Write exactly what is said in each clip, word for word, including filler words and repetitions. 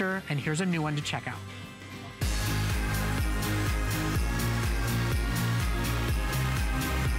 and here's a new one to check out.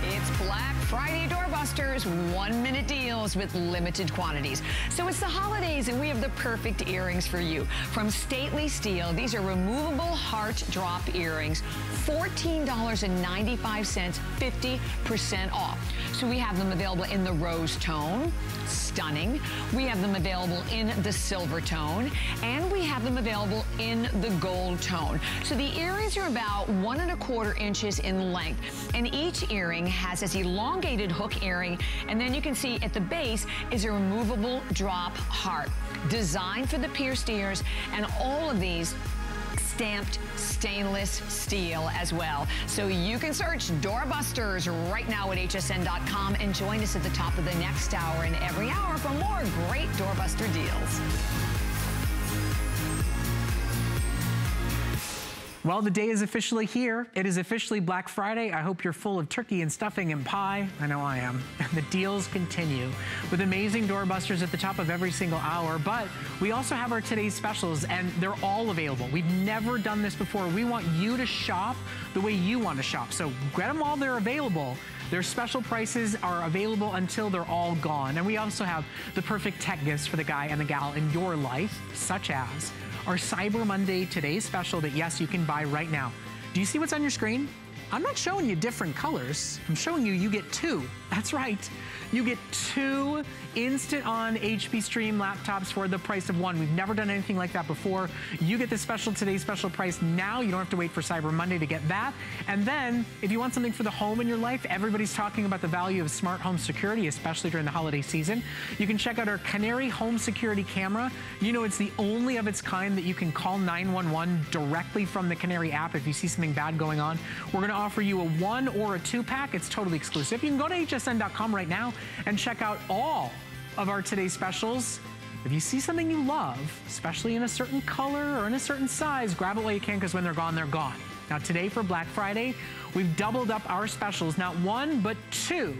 It's Black Friday Doorbusters, one-minute deals with limited quantities. So it's the holidays, and we have the perfect earrings for you. From Stately Steel, these are removable heart drop earrings, fourteen ninety-five, fifty percent off. So we have them available in the rose tone, stunning. We have them available in the silver tone, and we have them available in the gold tone. So the earrings are about one and a quarter inches in length, and each earring has this elongated hook earring, and then you can see at the base is a removable drop heart designed for the pierced ears, and all of these stamped stainless steel as well. So you can search Doorbusters right now at H S N dot com and join us at the top of the next hour and every hour for more great Doorbuster deals. Well, the day is officially here. It is officially Black Friday. I hope you're full of turkey and stuffing and pie. I know I am. And the deals continue with amazing doorbusters at the top of every single hour. But we also have our today's specials, and they're all available. We've never done this before. We want you to shop the way you want to shop. So get them all. They're available. Their special prices are available until they're all gone. And we also have the perfect tech gifts for the guy and the gal in your life, such as our Cyber Monday Today special that, yes, you can buy right now. Do you see what's on your screen? I'm not showing you different colors. I'm showing you, you get two. That's right. You get two instant on H P Stream laptops for the price of one. We've never done anything like that before. You get the special Today's Special price now. You don't have to wait for Cyber Monday to get that. And then if you want something for the home in your life, everybody's talking about the value of smart home security, especially during the holiday season. You can check out our Canary home security camera. You know, it's the only of its kind that you can call nine one one directly from the Canary app if you see something bad going on. We're going to offer you a one or a two pack. It's totally exclusive. You can go to H S N dot com right now and check out all of our today's specials. If you see something you love, especially in a certain color or in a certain size, grab it while you can, because when they're gone, they're gone. Now today for Black Friday, we've doubled up our specials, not one, but two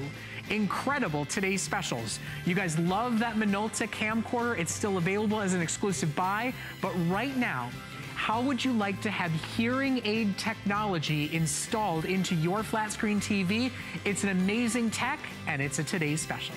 incredible today's specials. You guys love that Minolta camcorder. It's still available as an exclusive buy, but right now, how would you like to have hearing aid technology installed into your flat screen T V? It's an amazing tech, and it's a today's special.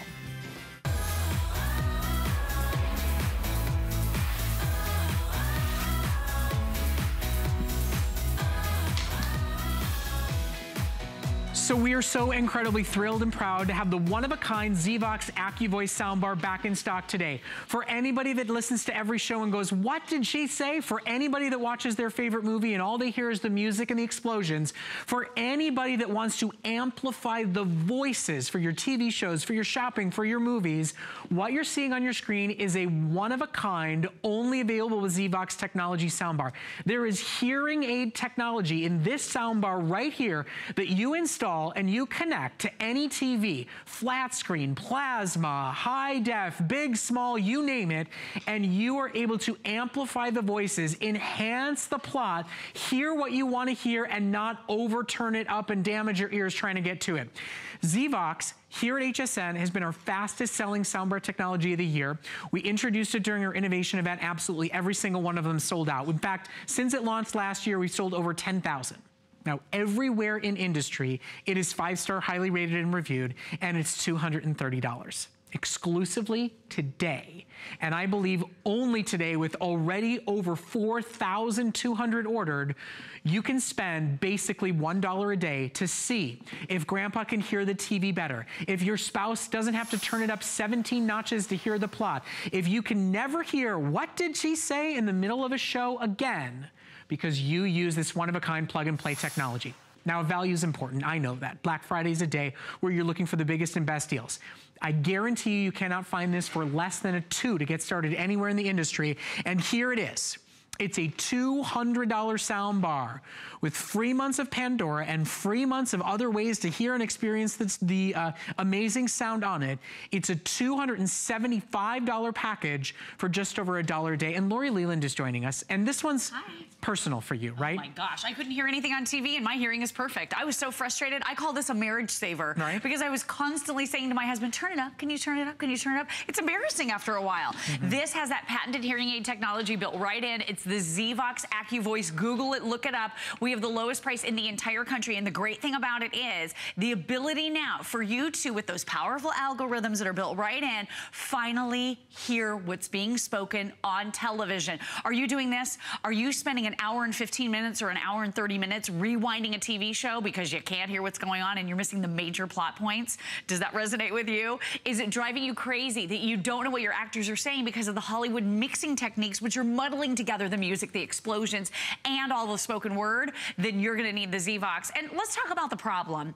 So we are so incredibly thrilled and proud to have the one-of-a-kind Zvox AccuVoice soundbar back in stock today. For anybody that listens to every show and goes, what did she say? For anybody that watches their favorite movie and all they hear is the music and the explosions. For anybody that wants to amplify the voices for your T V shows, for your shopping, for your movies, what you're seeing on your screen is a one-of-a-kind, only available with Zvox technology soundbar. There is hearing aid technology in this soundbar right here that you install and you connect to any T V, flat screen, plasma, high def, big, small, you name it, and you are able to amplify the voices, enhance the plot, hear what you want to hear, and not overturn it up and damage your ears trying to get to it. Zvox here at H S N has been our fastest selling soundbar technology of the year. We introduced it during our innovation event. Absolutely every single one of them sold out. In fact, since it launched last year, we've sold over ten thousand. Now, everywhere in industry, it is five-star, highly rated and reviewed, and it's two hundred thirty dollars exclusively today. And I believe only today, with already over four thousand two hundred ordered, you can spend basically one dollar a day to see if grandpa can hear the T V better, if your spouse doesn't have to turn it up seventeen notches to hear the plot, if you can never hear what did she say in the middle of a show again, because you use this one-of-a-kind plug-and-play technology. Now, value is important. I know that. Black Friday is a day where you're looking for the biggest and best deals. I guarantee you, you cannot find this for less than a two to get started anywhere in the industry. And here it is. It's a two hundred dollar sound bar with three months of Pandora and three months of other ways to hear and experience the, the uh, amazing sound on it. It's a two hundred seventy-five dollar package for just over a dollar a day. And Lori Leland is joining us. And this one's Hi. personal for you, right? Oh my gosh, I couldn't hear anything on T V and my hearing is perfect. I was so frustrated. I call this a marriage saver, right? Because I was constantly saying to my husband, turn it up, can you turn it up, can you turn it up? It's embarrassing after a while. Mm-hmm. This has that patented hearing aid technology built right in. It's the Zvox AccuVoice. Google it, look it up. We have the lowest price in the entire country, and the great thing about it is the ability now for you to, with those powerful algorithms that are built right in, finally hear what's being spoken on television. Are you doing this? Are you spending an hour and fifteen minutes or an hour and thirty minutes rewinding a T V show because you can't hear what's going on and you're missing the major plot points? Does that resonate with you? Is it driving you crazy that you don't know what your actors are saying because of the Hollywood mixing techniques, which are muddling together the music, the explosions, and all the spoken word? Then you're gonna need the Zvox. And let's talk about the problem.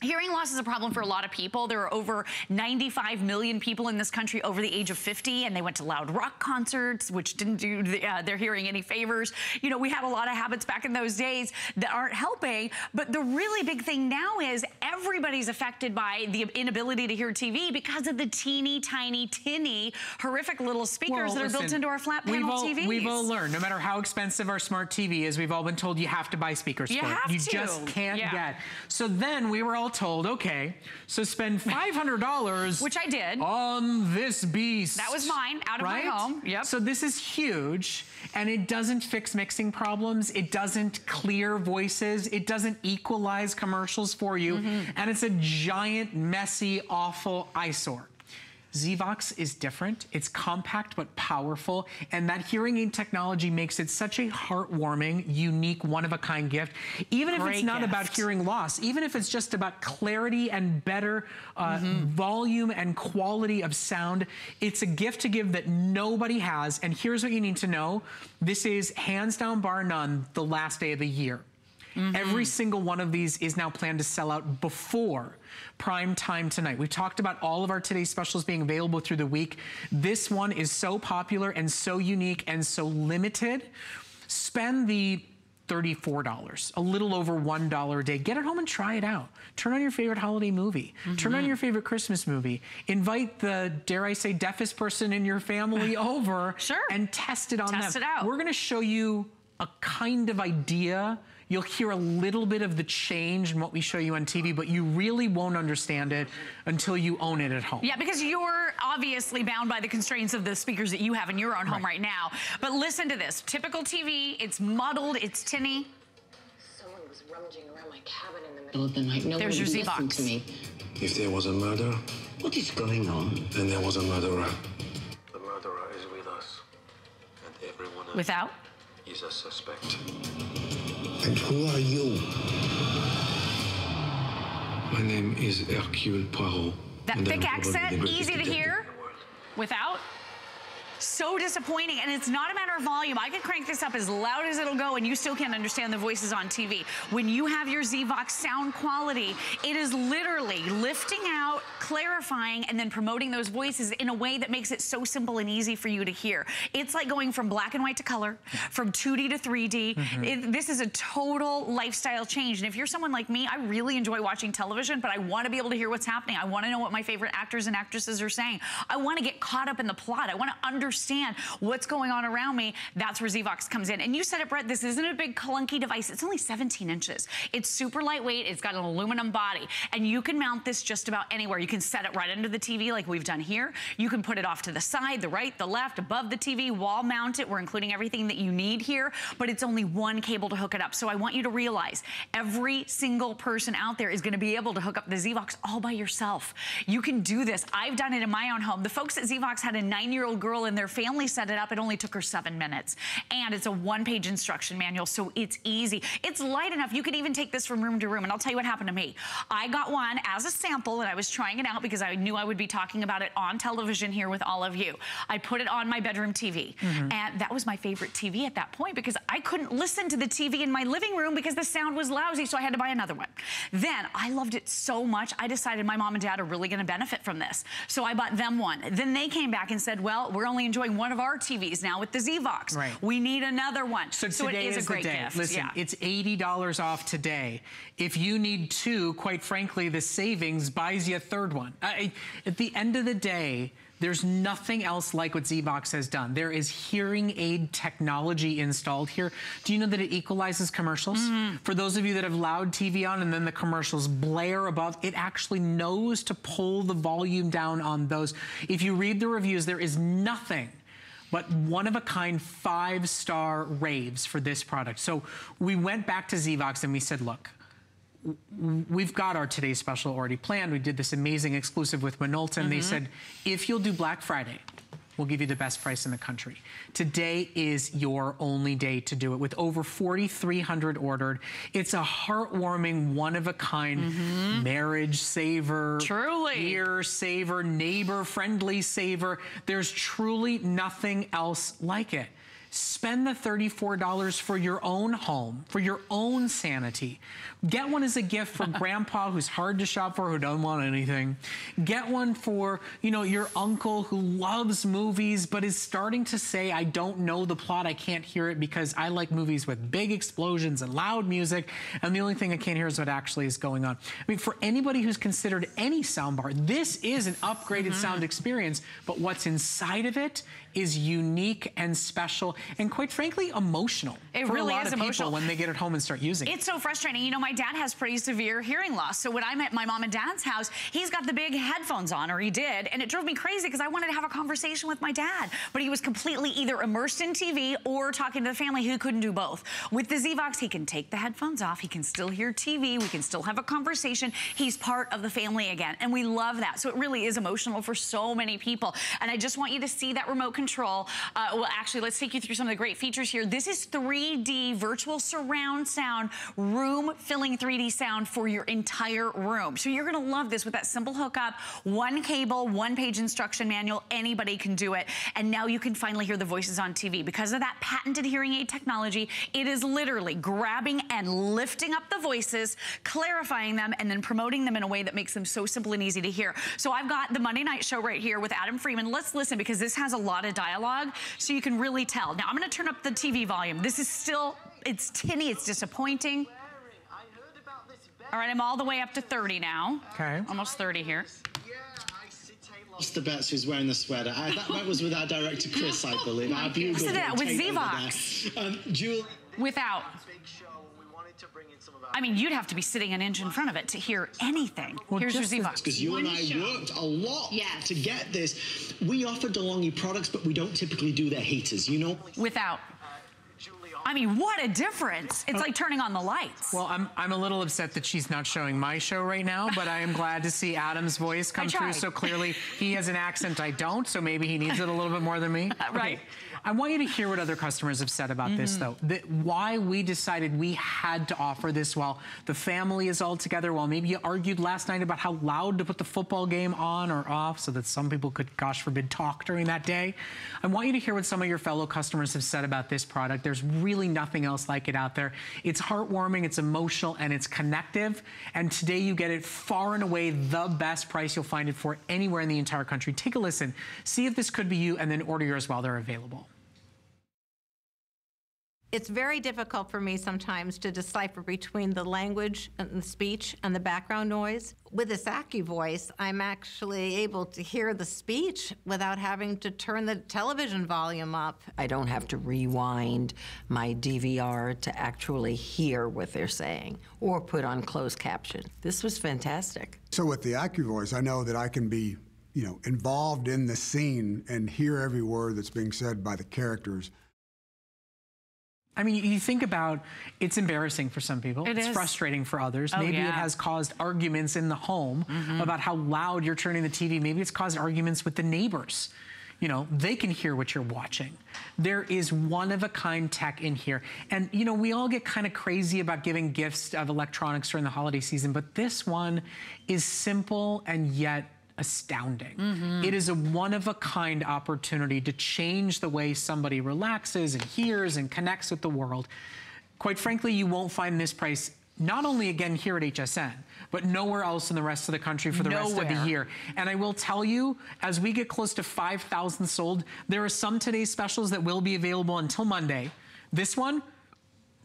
Hearing loss is a problem for a lot of people. There are over ninety-five million people in this country over the age of fifty, and they went to loud rock concerts, which didn't do the, uh, their hearing any favors. You know, we had a lot of habits back in those days that aren't helping, but the really big thing now is everybody's affected by the inability to hear T V because of the teeny, tiny, tinny, horrific little speakers well, that listen, are built into our flat panel we've all, T Vs. We've all learned, no matter how expensive our smart T V is, we've all been told you have to buy speakers you for have it. You to. just can't yeah. get. So then we were all told, okay, so spend five hundred dollars which I did on this beast. That was mine, out of right? my home. Yep. So this is huge, and it doesn't fix mixing problems. It doesn't clear voices. It doesn't equalize commercials for you. Mm-hmm. And it's a giant, messy, awful eyesore. Zvox is different. It's compact but powerful, and that hearing aid technology makes it such a heartwarming, unique, one-of-a-kind gift. Even if Great it's not gift. about hearing loss, even if it's just about clarity and better uh, mm-hmm. volume and quality of sound, it's a gift to give that nobody has. And here's what you need to know. This is, hands down, bar none, the last day of the year. Mm-hmm. Every single one of these is now planned to sell out before prime time tonight. We've talked about all of our today's specials being available through the week. This one is so popular and so unique and so limited. Spend the thirty-four dollars, a little over one dollar a day. Get it home and try it out. Turn on your favorite holiday movie. Mm-hmm. Turn on your favorite Christmas movie. Invite the, dare I say, deafest person in your family over sure. and test it on test them. It out. We're going to show you a kind of idea. You'll hear a little bit of the change in what we show you on T V, but you really won't understand it until you own it at home. Yeah, because you're obviously bound by the constraints of the speakers that you have in your own home right now. But listen to this. Typical T V, it's muddled, it's tinny. Someone was rummaging around my cabin in the middle of the night. No There's your Zvox. To me. If there was a murder, what is going on? Then there was a murderer. The murderer is with us, and everyone else Without? is a suspect. And who are you? My name is Hercule Poirot. That thick accent, easy to hear, without. So disappointing, and it's not a matter of volume. I can crank this up as loud as it'll go, and you still can't understand the voices on T V. When you have your Zvox sound quality, it is literally lifting out, clarifying, and then promoting those voices in a way that makes it so simple and easy for you to hear. It's like going from black and white to color, from two D to three D. Mm-hmm. It, this is a total lifestyle change, and if you're someone like me, I really enjoy watching television, but I want to be able to hear what's happening. I want to know what my favorite actors and actresses are saying. I want to get caught up in the plot. I want to understand understand what's going on around me. That's where Zvox comes in. And you said it, Brett, this isn't a big clunky device. It's only seventeen inches. It's super lightweight. It's got an aluminum body. And you can mount this just about anywhere. You can set it right under the T V like we've done here. You can put it off to the side, the right, the left, above the T V, wall mount it. We're including everything that you need here, but it's only one cable to hook it up. So I want you to realize every single person out there is going to be able to hook up the Zvox all by yourself. You can do this. I've done it in my own home. The folks at Zvox had a nine-year-old girl in their family set it up. It only took her seven minutes. And it's a one-page instruction manual, so it's easy. It's light enough, you could even take this from room to room, and I'll tell you what happened to me. I got one as a sample, and I was trying it out because I knew I would be talking about it on television here with all of you. I put it on my bedroom T V, mm-hmm. and that was my favorite T V at that point because I couldn't listen to the T V in my living room because the sound was lousy, so I had to buy another one. Then, I loved it so much, I decided my mom and dad are really gonna benefit from this. So I bought them one. Then they came back and said, well, we're only enjoy showing one of our T Vs now with the Zvox. Right. We need another one. So, so today it is, is a great the day. Gift. Listen, yeah. It's eighty dollars off today. If you need two, quite frankly, the savings buys you a third one. I, at the end of the day, there's nothing else like what Zvox has done. There is hearing aid technology installed here. Do you know that it equalizes commercials? Mm-hmm. For those of you that have loud T V on and then the commercials blare above, it actually knows to pull the volume down on those. If you read the reviews, there is nothing but one-of-a-kind five-star raves for this product. So we went back to Zvox and we said, look, we've got our today's special already planned. We did this amazing exclusive with Minolta, and mm-hmm. they said, if you'll do Black Friday, we'll give you the best price in the country. Today is your only day to do it. With over forty-three hundred ordered, it's a heartwarming, one-of-a-kind mm-hmm. marriage saver, truly. Ear saver, neighbor-friendly saver. There's truly nothing else like it. Spend the thirty-four dollars for your own home, for your own sanity. Get one as a gift for grandpa who's hard to shop for, who don't want anything. Get one for, you know, your uncle who loves movies but is starting to say, I don't know the plot, I can't hear it because I like movies with big explosions and loud music, and the only thing I can't hear is what actually is going on. I mean, for anybody who's considered any soundbar, this is an upgraded mm-hmm. sound experience, but what's inside of it is unique and special and, quite frankly, emotional. It really is emotional when they get it home and start using it. It's so frustrating. You know, my dad has pretty severe hearing loss, so when I'm at my mom and dad's house, he's got the big headphones on, or he did, and it drove me crazy because I wanted to have a conversation with my dad, but he was completely either immersed in T V or talking to the family, who couldn't do both. With the Zvox, he can take the headphones off, he can still hear T V, we can still have a conversation. He's part of the family again, and we love that. So it really is emotional for so many people, and I just want you to see that remote control. Uh, well, actually, let's take you through some of the great features here. This is three D virtual surround sound, room-filling three D sound for your entire room. So you're going to love this with that simple hookup, one cable, one-page instruction manual. Anybody can do it. And now you can finally hear the voices on T V. Because of that patented hearing aid technology, it is literally grabbing and lifting up the voices, clarifying them, and then promoting them in a way that makes them so simple and easy to hear. So I've got the Monday Night Show right here with Adam Freeman. Let's listen, because this has a lot of dialogue, so you can really tell. Now, I'm going to turn up the T V volume. This is still, it's tinny, it's disappointing. All right, I'm all the way up to thirty now. Okay. Almost thirty here. Lost the bets who's wearing the sweater. I, that, that was with our director, Chris, I believe. Our bugle Listen to that, with Zvox. Um, Jewel. Without. I mean, you'd have to be sitting an inch in front of it to hear anything. Well, here's your Zvox. Because you and I worked a lot yeah. to get this. We offer DeLonghi products, but we don't typically do their heaters, you know? Without. I mean, what a difference. It's like turning on the lights. Well, I'm, I'm a little upset that she's not showing my show right now, but I am glad to see Adam's voice come through so clearly. He has an accent I don't, so maybe he needs it a little bit more than me. Right. Okay. I want you to hear what other customers have said about mm-hmm. this, though. That why we decided we had to offer this while the family is all together, while maybe you argued last night about how loud to put the football game on or off so that some people could, gosh forbid, talk during that day. I want you to hear what some of your fellow customers have said about this product. There's really nothing else like it out there. It's heartwarming, it's emotional, and it's connective. And today you get it far and away the best price you'll find it for anywhere in the entire country. Take a listen, see if this could be you, and then order yours while they're available. It's very difficult for me sometimes to decipher between the language and the speech and the background noise. With this AccuVoice, I'm actually able to hear the speech without having to turn the television volume up. I don't have to rewind my D V R to actually hear what they're saying or put on closed caption. This was fantastic. So with the AccuVoice, I know that I can be, you know, involved in the scene and hear every word that's being said by the characters. I mean, you think about, it's embarrassing for some people. It it's is. frustrating for others. Oh, Maybe yeah. it has caused arguments in the home mm-hmm. about how loud you're turning the T V. Maybe it's caused arguments with the neighbors. You know, they can hear what you're watching. There is one-of-a-kind tech in here. And, you know, we all get kind of crazy about giving gifts of electronics during the holiday season, but this one is simple and yet astounding. Mm-hmm. It is a one-of-a-kind opportunity to change the way somebody relaxes and hears and connects with the world. Quite frankly, you won't find this price not only again here at H S N, but nowhere else in the rest of the country for the nowhere. rest of the year. And I will tell you, as we get close to five thousand sold, there are some today's specials that will be available until Monday. This one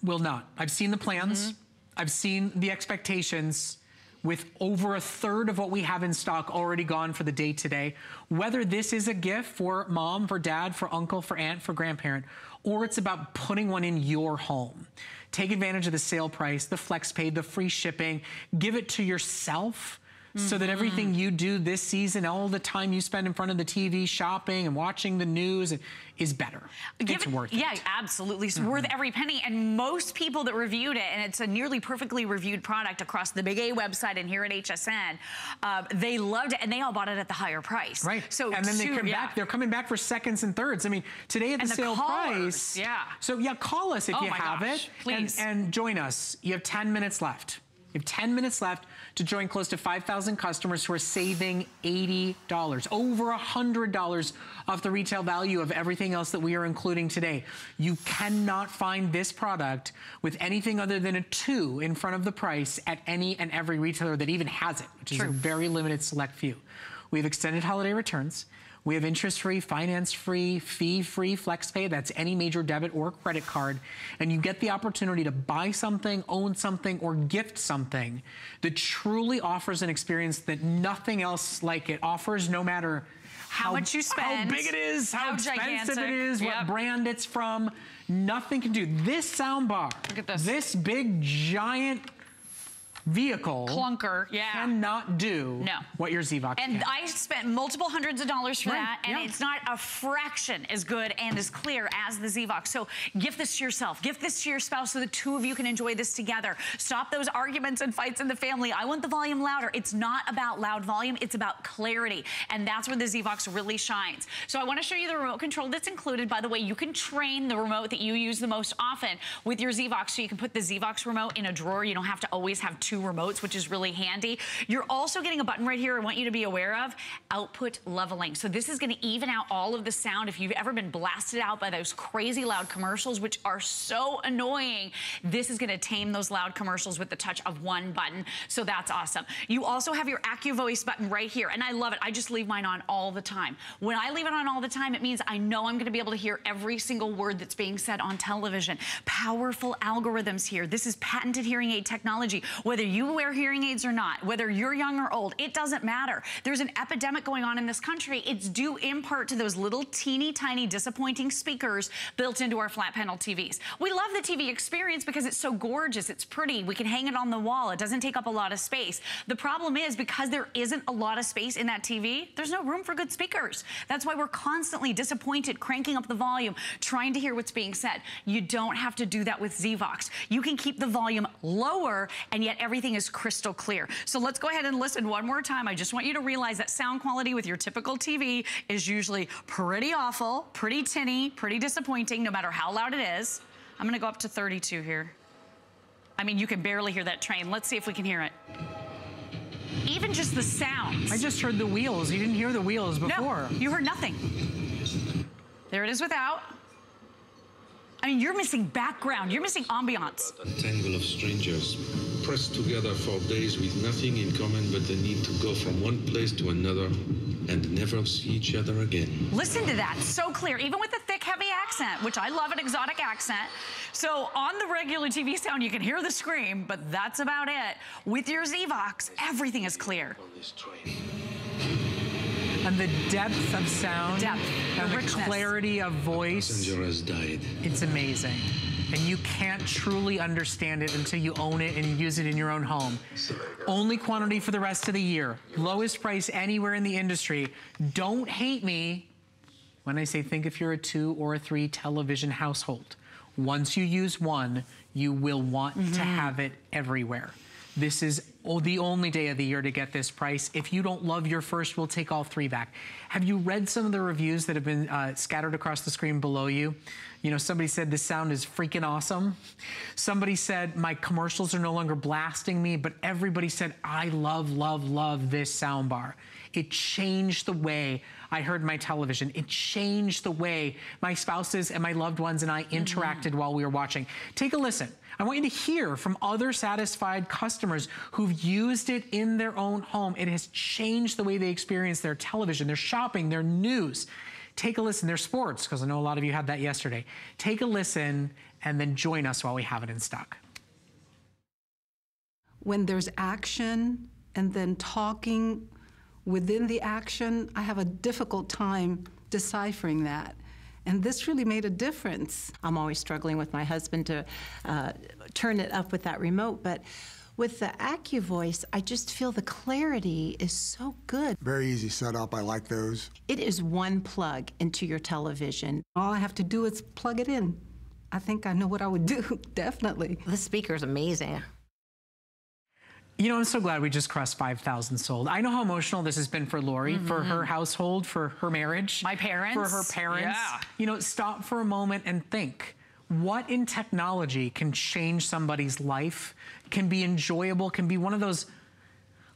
will not. I've seen the plans. Mm-hmm. I've seen the expectations, with over a third of what we have in stock already gone for the day today. Whether this is a gift for mom, for dad, for uncle, for aunt, for grandparent, or it's about putting one in your home. Take advantage of the sale price, the flex pay, the free shipping. Give it to yourself mm-hmm. so that everything you do this season, all the time you spend in front of the T V shopping and watching the news, is better. Give it's it, worth yeah, it. Yeah, absolutely. It's mm-hmm. worth every penny. And most people that reviewed it, and it's a nearly perfectly reviewed product across the Big A website and here at H S N, uh, they loved it, and they all bought it at the higher price. Right. So and then two, they come yeah. back. They're coming back for seconds and thirds. I mean, today at the, the sale callers, price. Yeah. So yeah, call us if oh you have gosh, it, please, and, and join us. You have ten minutes left. You have ten minutes left to join close to five thousand customers who are saving eighty dollars, over one hundred dollars off the retail value of everything else that we are including today. You cannot find this product with anything other than a two in front of the price at any and every retailer that even has it, which True. is a very limited select few. We have extended holiday returns. We have interest-free, finance-free, fee-free FlexPay. That's any major debit or credit card. And you get the opportunity to buy something, own something, or gift something that truly offers an experience that nothing else like it offers, no matter how, how much you spend, how big it is, how, how expensive gigantic. it is, yep. what brand it's from. Nothing can do. This sound bar, Look at this. this big, giant vehicle clunker yeah. cannot do no. what your Zvox and can. I spent multiple hundreds of dollars for right. that, and yeah. it's not a fraction as good and as clear as the Zvox. So give this to yourself, give this to your spouse, so the two of you can enjoy this together. Stop those arguments and fights in the family. I want the volume louder. It's not about loud volume, it's about clarity, and that's where the Zvox really shines. So I want to show you the remote control that's included. By the way, you can train the remote that you use the most often with your Zvox, so you can put the Zvox remote in a drawer. You don't have to always have two remotes, which is really handy. You're also getting a button right here I want you to be aware of, output leveling. So this is going to even out all of the sound. If you've ever been blasted out by those crazy loud commercials, which are so annoying, this is going to tame those loud commercials with the touch of one button. So that's awesome. You also have your AccuVoice button right here, and I love it. I just leave mine on all the time. When I leave it on all the time, it means I know I'm going to be able to hear every single word that's being said on television. Powerful algorithms here. This is patented hearing aid technology. Whether you wear hearing aids or not, whether you're young or old, it doesn't matter. There's an epidemic going on in this country. It's due in part to those little teeny tiny disappointing speakers built into our flat panel T Vs. We love the T V experience because it's so gorgeous, it's pretty, we can hang it on the wall, it doesn't take up a lot of space. The problem is, because there isn't a lot of space in that T V, there's no room for good speakers. That's why we're constantly disappointed, cranking up the volume, trying to hear what's being said. You don't have to do that with Zvox. You can keep the volume lower, and yet everything is crystal clear. So let's go ahead and listen one more time. I just want you to realize that sound quality with your typical T V is usually pretty awful, pretty tinny, pretty disappointing, no matter how loud it is. I'm gonna go up to thirty-two here. I mean, you can barely hear that train. Let's see if we can hear it. Even just the sounds. I just heard the wheels. You didn't hear the wheels before. No, you heard nothing. There it is without. I mean, you're missing background. You're missing ambiance. A tangle of strangers pressed together for days with nothing in common but the need to go from one place to another and never see each other again. Listen to that. So clear. Even with the thick, heavy accent, which I love an exotic accent. So on the regular T V sound, you can hear the scream, but that's about it. With your Zvox, everything is clear. On this train. And the depth of sound, the depth, and the, the clarity of voice, the passenger has died. It's amazing. And you can't truly understand it until you own it and use it in your own home. Only quantity for the rest of the year. Lowest price anywhere in the industry. Don't hate me when I say think if you're a two or a three television household. Once you use one, you will want mm-hmm. to have it everywhere. This is oh, the only day of the year to get this price. If you don't love your first, we'll take all three back. Have you read some of the reviews that have been uh, scattered across the screen below you? You know, somebody said, this sound is freaking awesome. Somebody said, my commercials are no longer blasting me, but everybody said, I love, love, love this soundbar. It changed the way I heard my television. It changed the way my spouses and my loved ones and I interacted mm-hmm. while we were watching. Take a listen. I want you to hear from other satisfied customers who've used it in their own home. It has changed the way they experience their television, their shopping, their news. Take a listen, their sports, because I know a lot of you had that yesterday. Take a listen and then join us while we have it in stock. When there's action and then talking within the action, I have a difficult time deciphering that. And this really made a difference. I'm always struggling with my husband to uh, turn it up with that remote, but with the AccuVoice, I just feel the clarity is so good. Very easy setup, I like those. It is one plug into your television. All I have to do is plug it in. I think I know what I would do, definitely. The speaker's amazing. You know, I'm so glad we just crossed five thousand sold. I know how emotional this has been for Lori, mm-hmm. for her household, for her marriage. My parents. For her parents. Yeah. You know, stop for a moment and think. What in technology can change somebody's life, can be enjoyable, can be one of those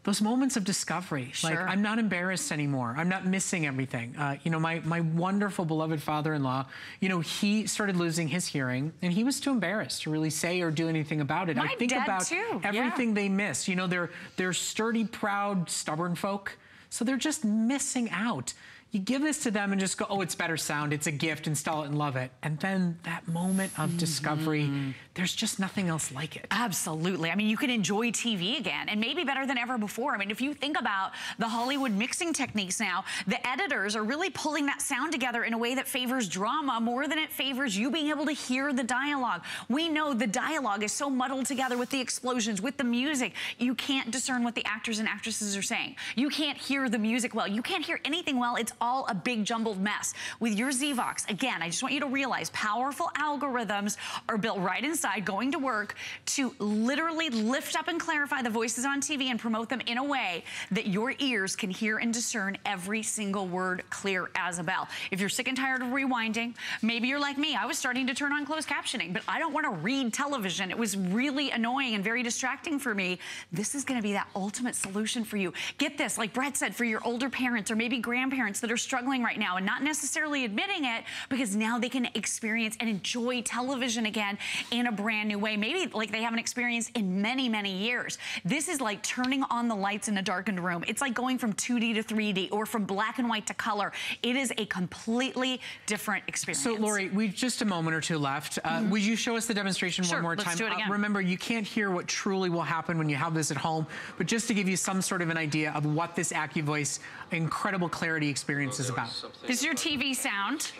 those moments of discovery. Sure. Like, I'm not embarrassed anymore. I'm not missing everything. Uh, you know, my, my wonderful, beloved father-in-law, you know, he started losing his hearing, and he was too embarrassed to really say or do anything about it. My I think dad about too. everything yeah. they miss. You know, they're, they're sturdy, proud, stubborn folk, so they're just missing out. You give this to them and just go, oh, it's better sound, it's a gift, install it and love it. And then that moment of mm-hmm. discovery, there's just nothing else like it. Absolutely. I mean, you can enjoy T V again, and maybe better than ever before. I mean, if you think about the Hollywood mixing techniques now, the editors are really pulling that sound together in a way that favors drama more than it favors you being able to hear the dialogue. We know the dialogue is so muddled together with the explosions, with the music. You can't discern what the actors and actresses are saying. You can't hear the music well. You can't hear anything well. It's all a big jumbled mess. With your Zvox, again, I just want you to realize powerful algorithms are built right inside, going to work to literally lift up and clarify the voices on T V and promote them in a way that your ears can hear and discern every single word clear as a bell. If you're sick and tired of rewinding, maybe you're like me. I was starting to turn on closed captioning, but I don't want to read television. It was really annoying and very distracting for me. This is going to be that ultimate solution for you. Get this, like Brett said, for your older parents or maybe grandparents that are struggling right now and not necessarily admitting it, because now they can experience and enjoy television again in a brand new way, maybe like they haven't experienced in many, many years. This is like turning on the lights in a darkened room. It's like going from two D to three D or from black and white to color. It is a completely different experience. So Lori, we've just a moment or two left. Uh, mm-hmm. Would you show us the demonstration sure, one more let's time? Do it again. Uh, remember, you can't hear what truly will happen when you have this at home, but just to give you some sort of an idea of what this AccuVoice incredible clarity experience is about. This is your T V sound.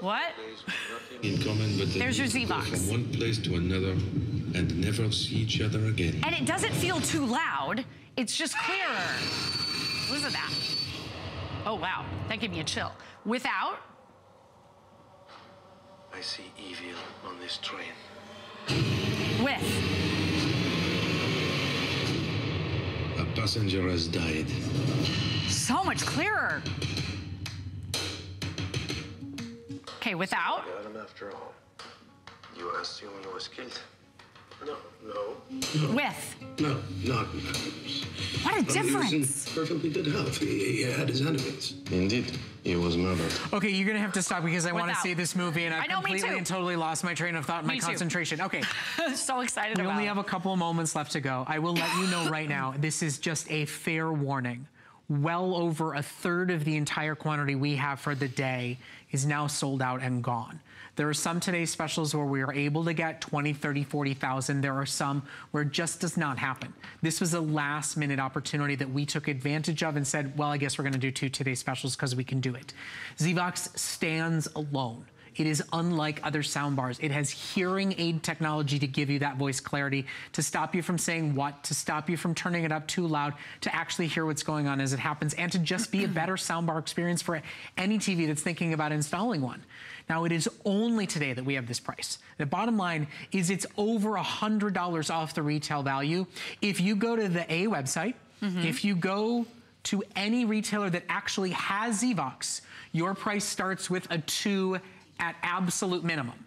What? In common, but there's your Zvox. From one place to another and never see each other again. And it doesn't feel too loud. It's just clearer. Listen to that. Oh wow, that gave me a chill. Without. I see evil on this train. With. A passenger has died. So much clearer. Okay, without. You got him after all. You assume he was killed? No, no. no. With. No, not. What a but difference. He was in perfectly good health. He, he had his enemies. Indeed. It was murdered. Okay, you're going to have to stop because I want to see this movie, and I've know, completely and totally lost my train of thought and my too. concentration. Okay. So excited we about it. We only have a couple of moments left to go. I will let you know right now, this is just a fair warning. Well over a third of the entire quantity we have for the day is now sold out and gone. There are some today's specials where we are able to get twenty, thirty, forty thousand. There are some where it just does not happen. This was a last minute opportunity that we took advantage of and said, well, I guess we're gonna do two today's specials because we can do it. Zvox stands alone. It is unlike other soundbars. It has hearing aid technology to give you that voice clarity, to stop you from saying what, to stop you from turning it up too loud, to actually hear what's going on as it happens, and to just be a better soundbar experience for any T V that's thinking about installing one. Now, it is only today that we have this price. The bottom line is it's over one hundred dollars off the retail value. If you go to the A website, mm-hmm. if you go to any retailer that actually has Zvox, your price starts with a two at absolute minimum.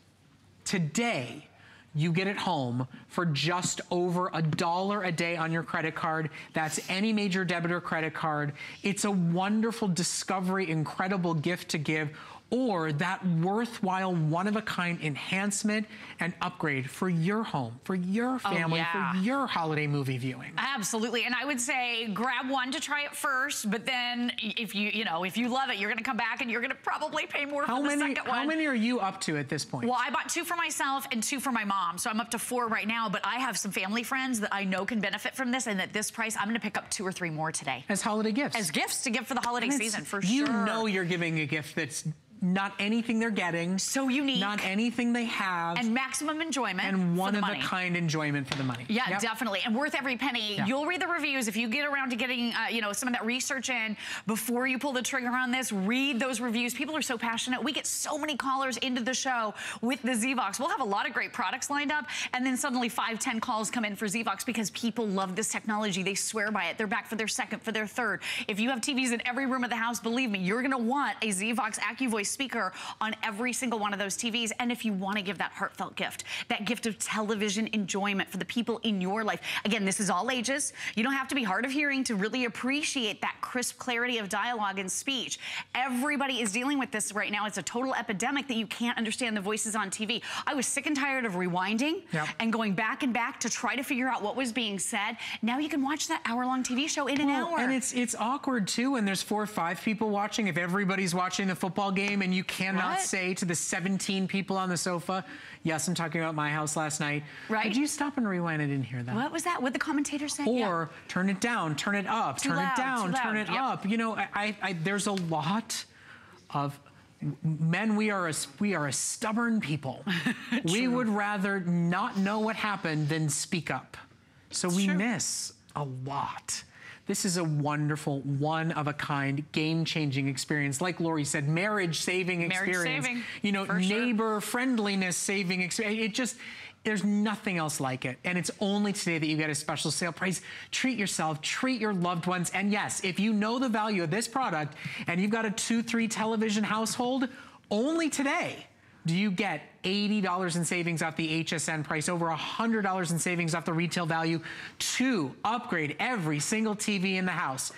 Today, you get it home for just over a dollar a day on your credit card. That's any major debit or credit card. It's a wonderful discovery, incredible gift to give, or that worthwhile one-of-a-kind enhancement and upgrade for your home, for your family, oh, yeah. for your holiday movie viewing. Absolutely, and I would say grab one to try it first, but then if you, you know, if you love it, you're gonna come back and you're gonna probably pay more how for many, the second one. How many are you up to at this point? Well, I bought two for myself and two for my mom, so I'm up to four right now, but I have some family friends that I know can benefit from this, and at this price, I'm gonna pick up two or three more today. As holiday gifts. As gifts to give for the holiday season, for you sure. You know you're giving a gift that's not anything they're getting. So unique. Not anything they have. And maximum enjoyment. And one of a kind enjoyment for the money. Yeah, yep. definitely. And worth every penny. Yeah. You'll read the reviews. If you get around to getting, uh, you know, some of that research in before you pull the trigger on this, read those reviews. People are so passionate. We get so many callers into the show with the Zvox. We'll have a lot of great products lined up. And then suddenly five, ten calls come in for Zvox because people love this technology. They swear by it. They're back for their second, for their third. If you have T Vs in every room of the house, believe me, you're going to want a Zvox AccuVoice speaker on every single one of those T Vs. And if you want to give that heartfelt gift, that gift of television enjoyment for the people in your life. Again, this is all ages. You don't have to be hard of hearing to really appreciate that crisp clarity of dialogue and speech. Everybody is dealing with this right now. It's a total epidemic that you can't understand the voices on T V. I was sick and tired of rewinding yep. and going back and back to try to figure out what was being said. Now you can watch that hour-long T V show in well, an hour. And it's, it's awkward, too, when there's four or five people watching. If everybody's watching the football game, and you cannot what? say to the seventeen people on the sofa, yes, I'm talking about my house last night. Right. Could you stop and rewind? I didn't hear that. What was that? What the commentator said? Or yeah. turn it down, turn it up, too turn loud, it down, turn it yep. up. You know, I, I, I, there's a lot of men. We are a, we are a stubborn people. We would rather not know what happened than speak up. So it's we true. miss a lot. This is a wonderful, one-of-a-kind, game-changing experience. Like Lori said, marriage-saving experience. Marriage-saving, you know, neighbor-friendliness-saving experience. It just, there's nothing else like it. And it's only today that you get a special sale price. Treat yourself, treat your loved ones. And yes, if you know the value of this product and you've got a two, three television household, only today do you get eighty dollars in savings off the H S N price, over one hundred dollars in savings off the retail value to upgrade every single T V in the house.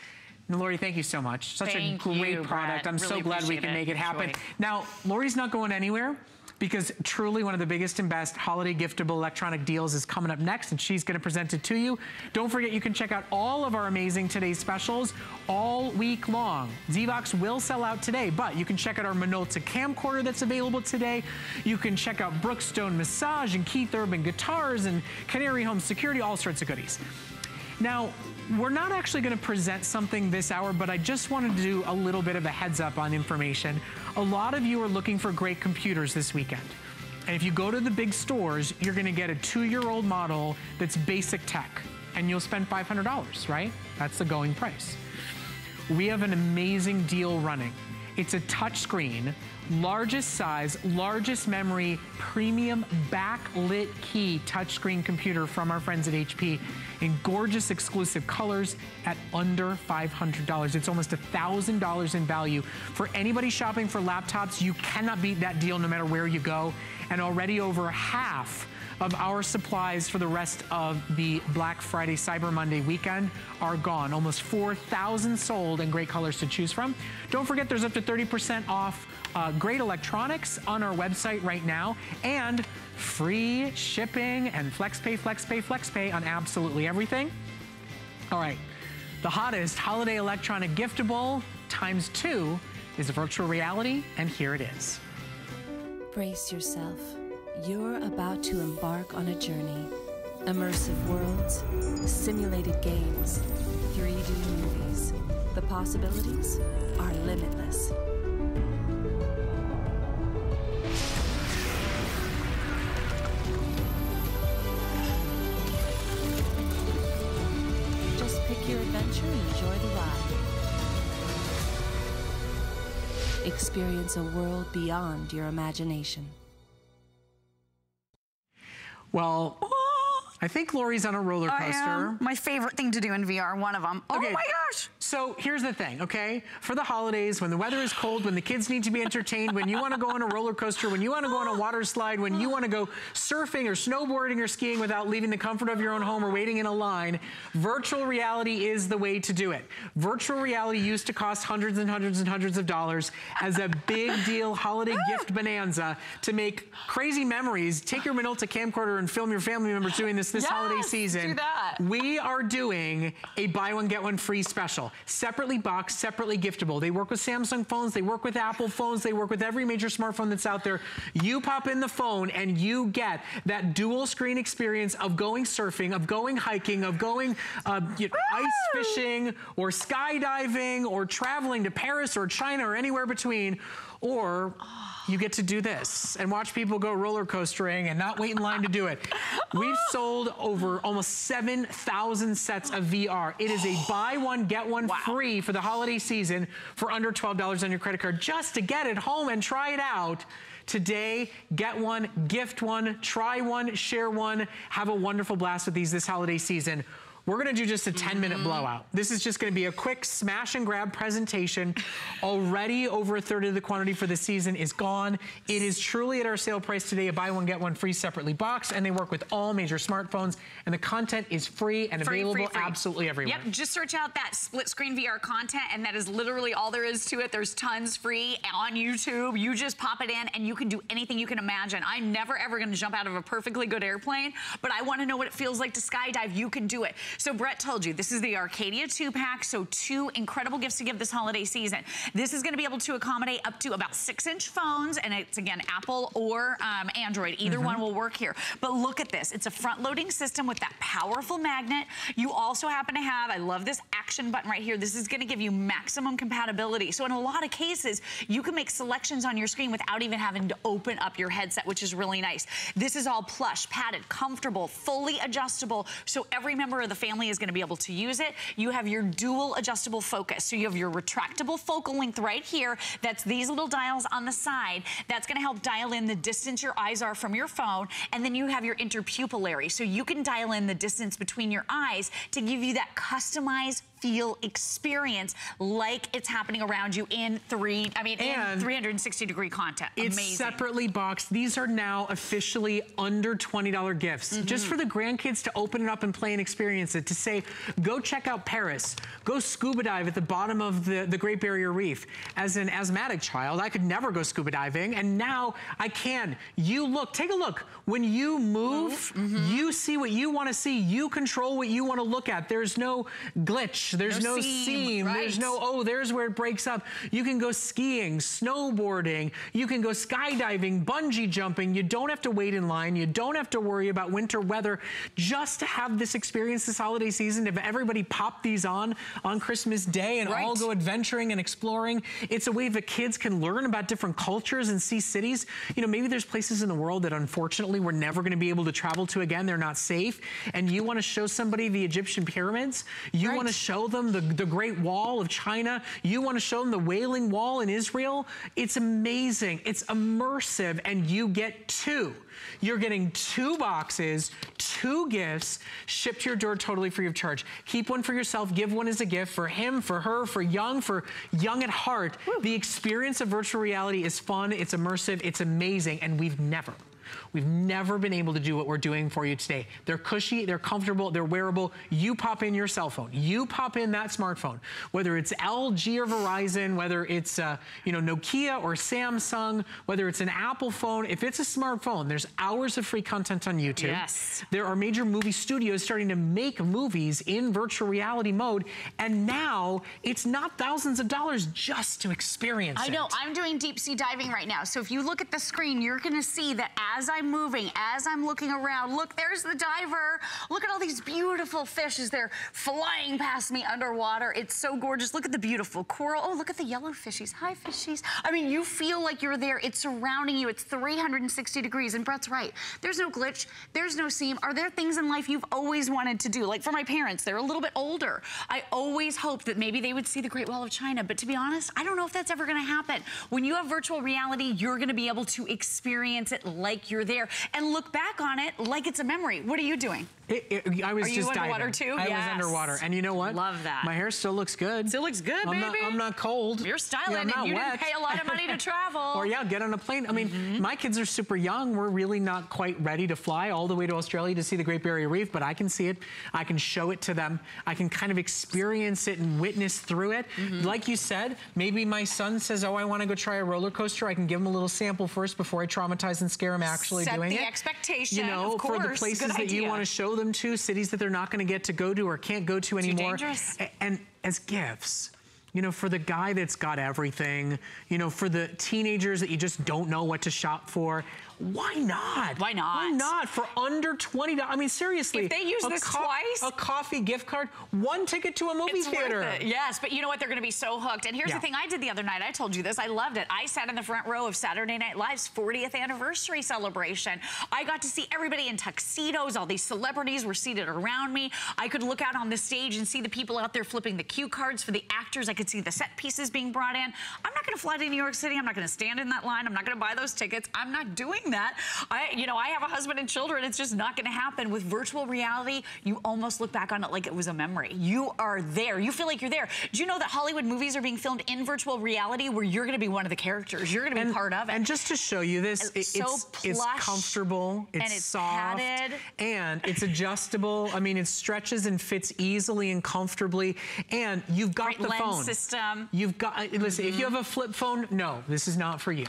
And Lori, thank you so much. Such thank a great you, product. Brett. I'm really so glad we can it. make it happen. Enjoy. Now, Lori's not going anywhere, because truly one of the biggest and best holiday giftable electronic deals is coming up next, and she's going to present it to you. Don't forget, you can check out all of our amazing today's specials all week long. Zvox will sell out today, but you can check out our Minolta camcorder that's available today. You can check out Brookstone massage and Keith Urban guitars and Canary home security, all sorts of goodies. Now, we're not actually going to present something this hour, but I just wanted to do a little bit of a heads up on information. A lot of you are looking for great computers this weekend. And if you go to the big stores, you're going to get a two-year-old model that's basic tech, and you'll spend five hundred dollars, right? That's the going price. We have an amazing deal running. It's a touchscreen, largest size, largest memory, premium backlit key touchscreen computer from our friends at H P in gorgeous exclusive colors at under five hundred dollars. It's almost one thousand dollars in value. For anybody shopping for laptops, you cannot beat that deal no matter where you go. And already over half of our supplies for the rest of the Black Friday, Cyber Monday weekend are gone. Almost four thousand sold and great colors to choose from. Don't forget, there's up to thirty percent off uh, great electronics on our website right now, and free shipping and FlexPay, FlexPay, FlexPay on absolutely everything. All right, the hottest holiday electronic giftable times two is virtual reality, and here it is. Brace yourself. You're about to embark on a journey. Immersive worlds, simulated games, three D movies. The possibilities are limitless. Just pick your adventure and enjoy the ride. Experience a world beyond your imagination. Well, I think Lori's on a roller coaster. I am. My favorite thing to do in V R, one of them. Okay. Oh my gosh! So here's the thing, okay? For the holidays, when the weather is cold, when the kids need to be entertained, when you want to go on a roller coaster, when you want to go on a water slide, when you want to go surfing or snowboarding or skiing without leaving the comfort of your own home or waiting in a line, virtual reality is the way to do it. Virtual reality used to cost hundreds and hundreds and hundreds of dollars as a big deal holiday gift bonanza to make crazy memories. Take your Minolta camcorder and film your family members doing this this yes, holiday season. Do that. We are doing a buy one, get one free special. Separately boxed, separately giftable. They work with Samsung phones, they work with Apple phones, they work with every major smartphone that's out there. You pop in the phone and you get that dual screen experience of going surfing, of going hiking, of going uh, you know, ice fishing or skydiving or traveling to Paris or China or anywhere between. Or you get to do this and watch people go roller coastering and not wait in line to do it. We've sold over almost seven thousand sets of V R. It is a buy one, get one wow. free for the holiday season for under twelve dollars on your credit card just to get it home and try it out. Today, get one, gift one, try one, share one. Have a wonderful blast with these this holiday season. We're gonna do just a ten minute blowout. This is just gonna be a quick smash and grab presentation. Already over a third of the quantity for the season is gone. It is truly at our sale price today, a buy one, get one free separately boxed, and they work with all major smartphones, and the content is free and free, available free, free. absolutely everywhere. Yep, just search out that split screen V R content, and that is literally all there is to it. There's tons free on YouTube. You just pop it in and you can do anything you can imagine. I'm never ever gonna jump out of a perfectly good airplane, but I wanna know what it feels like to skydive. You can do it. So Brett told you, this is the Arcadia two pack, so two incredible gifts to give this holiday season. This is going to be able to accommodate up to about six inch phones, and it's, again, Apple or um, Android. Either mm-hmm. one will work here. But look at this. It's a front-loading system with that powerful magnet. You also happen to have, I love this action button right here. This is going to give you maximum compatibility. So in a lot of cases, you can make selections on your screen without even having to open up your headset, which is really nice. This is all plush, padded, comfortable, fully adjustable, so every member of the family is going to be able to use it. You have your dual adjustable focus. So you have your retractable focal length right here. That's these little dials on the side. That's going to help dial in the distance your eyes are from your phone. And then you have your interpupillary. So you can dial in the distance between your eyes to give you that customized feel experience like it's happening around you in three, I mean, and in three sixty degree content. It's amazing. Separately boxed. These are now officially under twenty dollar gifts. Mm-hmm. Just for the grandkids to open it up and play and experience it, to say, go check out Paris, go scuba dive at the bottom of the, the Great Barrier Reef. As an asthmatic child, I could never go scuba diving, and now I can. You look, take a look. When you move, mm-hmm. you see what you want to see. You control what you want to look at. There's no glitch. There's no, no seam, seam. Right. There's no, oh, there's where it breaks up. You can go skiing, snowboarding, you can go skydiving, bungee jumping. You don't have to wait in line. You don't have to worry about winter weather. Just to have this experience this holiday season, if everybody pop these on on Christmas Day and right. all go adventuring and exploring, it's a way that kids can learn about different cultures and see cities. You know, maybe there's places in the world that unfortunately we're never going to be able to travel to again. They're not safe. And you want to show somebody the Egyptian pyramids. You right. want to show them the, the Great Wall of China. You want to show them the Wailing Wall in Israel. It's amazing. It's immersive, and you get two. You're getting two boxes, two gifts, shipped to your door totally free of charge. Keep one for yourself, give one as a gift for him, for her, for young, for young at heart. Woo. The experience of virtual reality is fun, it's immersive, it's amazing, and we've never... We've never been able to do what we're doing for you today. They're cushy, they're comfortable, they're wearable. You pop in your cell phone, you pop in that smartphone, whether it's L G or Verizon, whether it's uh, you know, Nokia or Samsung, whether it's an Apple phone. If it's a smartphone, there's hours of free content on YouTube. Yes. There are major movie studios starting to make movies in virtual reality mode, and now it's not thousands of dollars just to experience it. I know, I'm doing deep sea diving right now, so if you look at the screen, you're gonna see that as I'm I'm moving, as I'm looking around, look, there's the diver. Look at all these beautiful fish as they're flying past me underwater. It's so gorgeous. Look at the beautiful coral. Oh, look at the yellow fishies. Hi, fishies. I mean, you feel like you're there. It's surrounding you. It's three hundred sixty degrees. And Brett's right. There's no glitch. There's no seam. Are there things in life you've always wanted to do? Like for my parents, they're a little bit older. I always hoped that maybe they would see the Great Wall of China. But to be honest, I don't know if that's ever going to happen. When you have virtual reality, you're going to be able to experience it like you're there and look back on it like it's a memory. What are you doing? It, it, I was Are just diving. Are you underwater too? I yes. was underwater. And you know what? Love that. My hair still looks good. Still looks good, I'm baby. Not, I'm not cold. You're styling yeah, and you wet. Didn't pay a lot of money to travel. Or yeah, get on a plane. I mean, mm-hmm. my kids are super young. We're really not quite ready to fly all the way to Australia to see the Great Barrier Reef, but I can see it. I can show it to them. I can kind of experience it and witness through it. Mm-hmm. Like you said, maybe my son says, oh, I want to go try a roller coaster. I can give him a little sample first before I traumatize and scare him actually Set doing it. Set the expectation, You know, of course. For the places that you want to show them to, cities that they're not going to get to go to or can't go to anymore. Too dangerous. And, and as gifts, you know, for the guy that's got everything, you know, for the teenagers that you just don't know what to shop for, why not? Why not? Why not? For under twenty dollars. I mean, seriously. If they use this twice. A coffee gift card, one ticket to a movie theater. It's worth it. Yes, but you know what? They're going to be so hooked. And here's yeah. the thing I did the other night. I told you this. I loved it. I sat in the front row of Saturday Night Live's fortieth anniversary celebration. I got to see everybody in tuxedos. All these celebrities were seated around me. I could look out on the stage and see the people out there flipping the cue cards for the actors. I could see the set pieces being brought in. I'm not going to fly to New York City. I'm not going to stand in that line. I'm not going to buy those tickets. I'm not doing that. I, you know, I have a husband and children. It's just not going to happen. With virtual reality, you almost look back on it like it was a memory. You are there. You feel like you're there. Do you know that Hollywood movies are being filmed in virtual reality where you're going to be one of the characters? You're going to be and, part of it. And just to show you this, it's, so it's, plush, it's comfortable, it's, and it's soft, padded. And it's adjustable. I mean, it stretches and fits easily and comfortable. And you've got Great the lens phone. System. You've got, listen, mm-hmm. if you have a flip phone, no, this is not for you.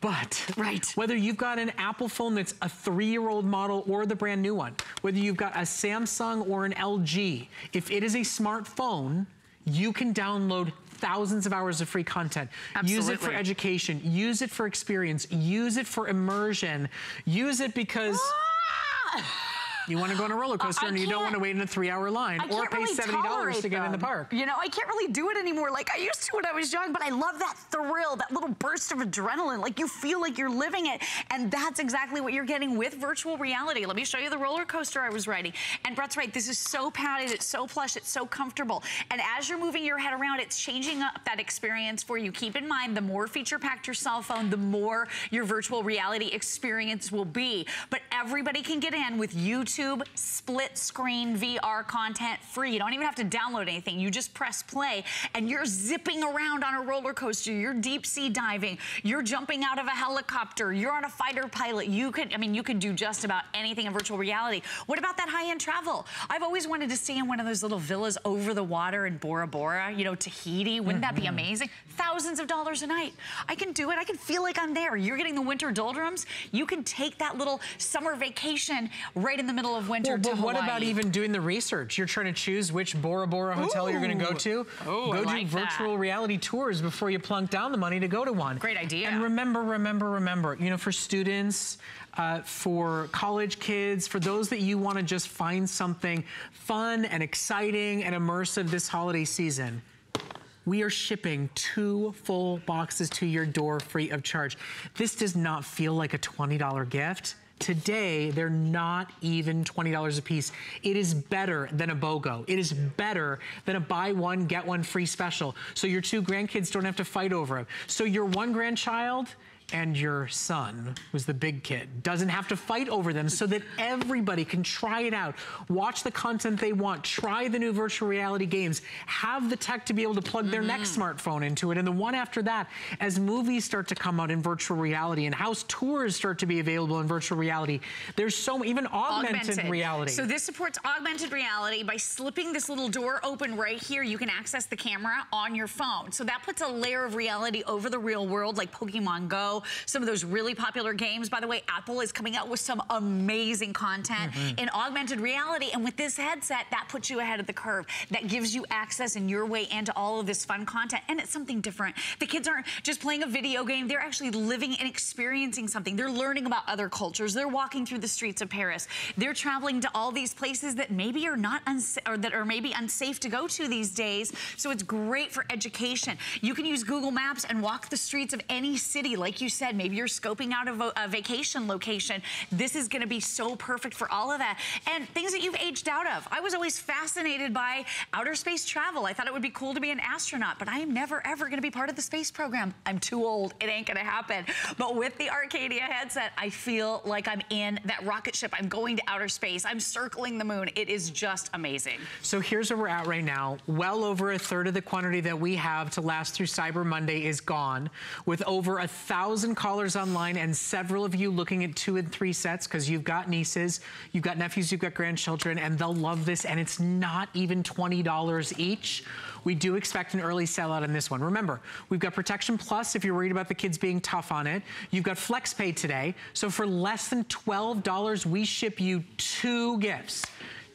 But right. whether you've got an Apple phone that's a three-year-old model or the brand new one, whether you've got a Samsung or an L G, if it is a smartphone, you can download thousands of hours of free content. Absolutely. Use it for education. Use it for experience. Use it for immersion. Use it because... Ah! You want to go on a roller coaster uh, and you don't want to wait in a three-hour line or pay really seventy dollars to get them. In the park. You know, I can't really do it anymore like I used to when I was young, but I love that thrill, that little burst of adrenaline. Like you feel like you're living it, and that's exactly what you're getting with virtual reality. Let me show you the roller coaster I was riding. And Brett's right, this is so padded, it's so plush, it's so comfortable. And as you're moving your head around, it's changing up that experience for you. Keep in mind, the more feature-packed your cell phone, the more your virtual reality experience will be. But everybody can get in with YouTube split screen V R content free. You don't even have to download anything. You just press play and you're zipping around on a roller coaster. You're deep sea diving. You're jumping out of a helicopter. You're on a fighter pilot. You could, I mean, you could do just about anything in virtual reality. What about that high-end travel? I've always wanted to stay in one of those little villas over the water in Bora Bora, you know, Tahiti. Wouldn't mm-hmm. that be amazing? Thousands of dollars a night. I can do it. I can feel like I'm there. You're getting the winter doldrums. You can take that little summer vacation right in the middle of winter. Well, but to what about even doing the research? You're trying to choose which Bora Bora hotel Ooh. You're going to go to. Ooh, go I do like virtual that. Reality tours before you plunk down the money to go to one. Great idea. And remember, remember, remember, you know, for students, uh, for college kids, for those that you want to just find something fun and exciting and immersive this holiday season, we are shipping two full boxes to your door free of charge. This does not feel like a twenty dollar gift. Today, they're not even twenty dollars a piece. It is better than a BOGO. It is better than a buy one, get one free special. So your two grandkids don't have to fight over them. So your one grandchild and your son, who's the big kid, doesn't have to fight over them, so that everybody can try it out, watch the content they want, try the new virtual reality games, have the tech to be able to plug their mm-hmm. next smartphone into it, and the one after that, as movies start to come out in virtual reality and house tours start to be available in virtual reality, there's so, even augmented, augmented. reality. So this supports augmented reality. By slipping this little door open right here, you can access the camera on your phone. So that puts a layer of reality over the real world, like Pokemon Go, know some of those really popular games. By the way, Apple is coming out with some amazing content mm-hmm. in augmented reality. And with this headset, that puts you ahead of the curve. That gives you access in your way into all of this fun content. And it's something different. The kids aren't just playing a video game. They're actually living and experiencing something. They're learning about other cultures. They're walking through the streets of Paris. They're traveling to all these places that maybe are not unsafe or that are maybe unsafe to go to these days. So it's great for education. You can use Google Maps and walk the streets of any city. Like you said, maybe you're scoping out a, a vacation location. This is going to be so perfect for all of that. And things that you've aged out of. I was always fascinated by outer space travel. I thought it would be cool to be an astronaut, but I am never ever going to be part of the space program. I'm too old. It ain't going to happen. But with the Arcadia headset, I feel like I'm in that rocket ship. I'm going to outer space. I'm circling the moon. It is just amazing. So here's where we're at right now. Well over a third of the quantity that we have to last through Cyber Monday is gone, with over a thousand callers online and several of you looking at two and three sets because you've got nieces, you've got nephews, you've got grandchildren, and they'll love this, and it's not even twenty dollars each. We do expect an early sellout on this one. Remember, we've got Protection Plus if you're worried about the kids being tough on it. You've got Flex Pay today. So for less than twelve dollars, we ship you two gifts.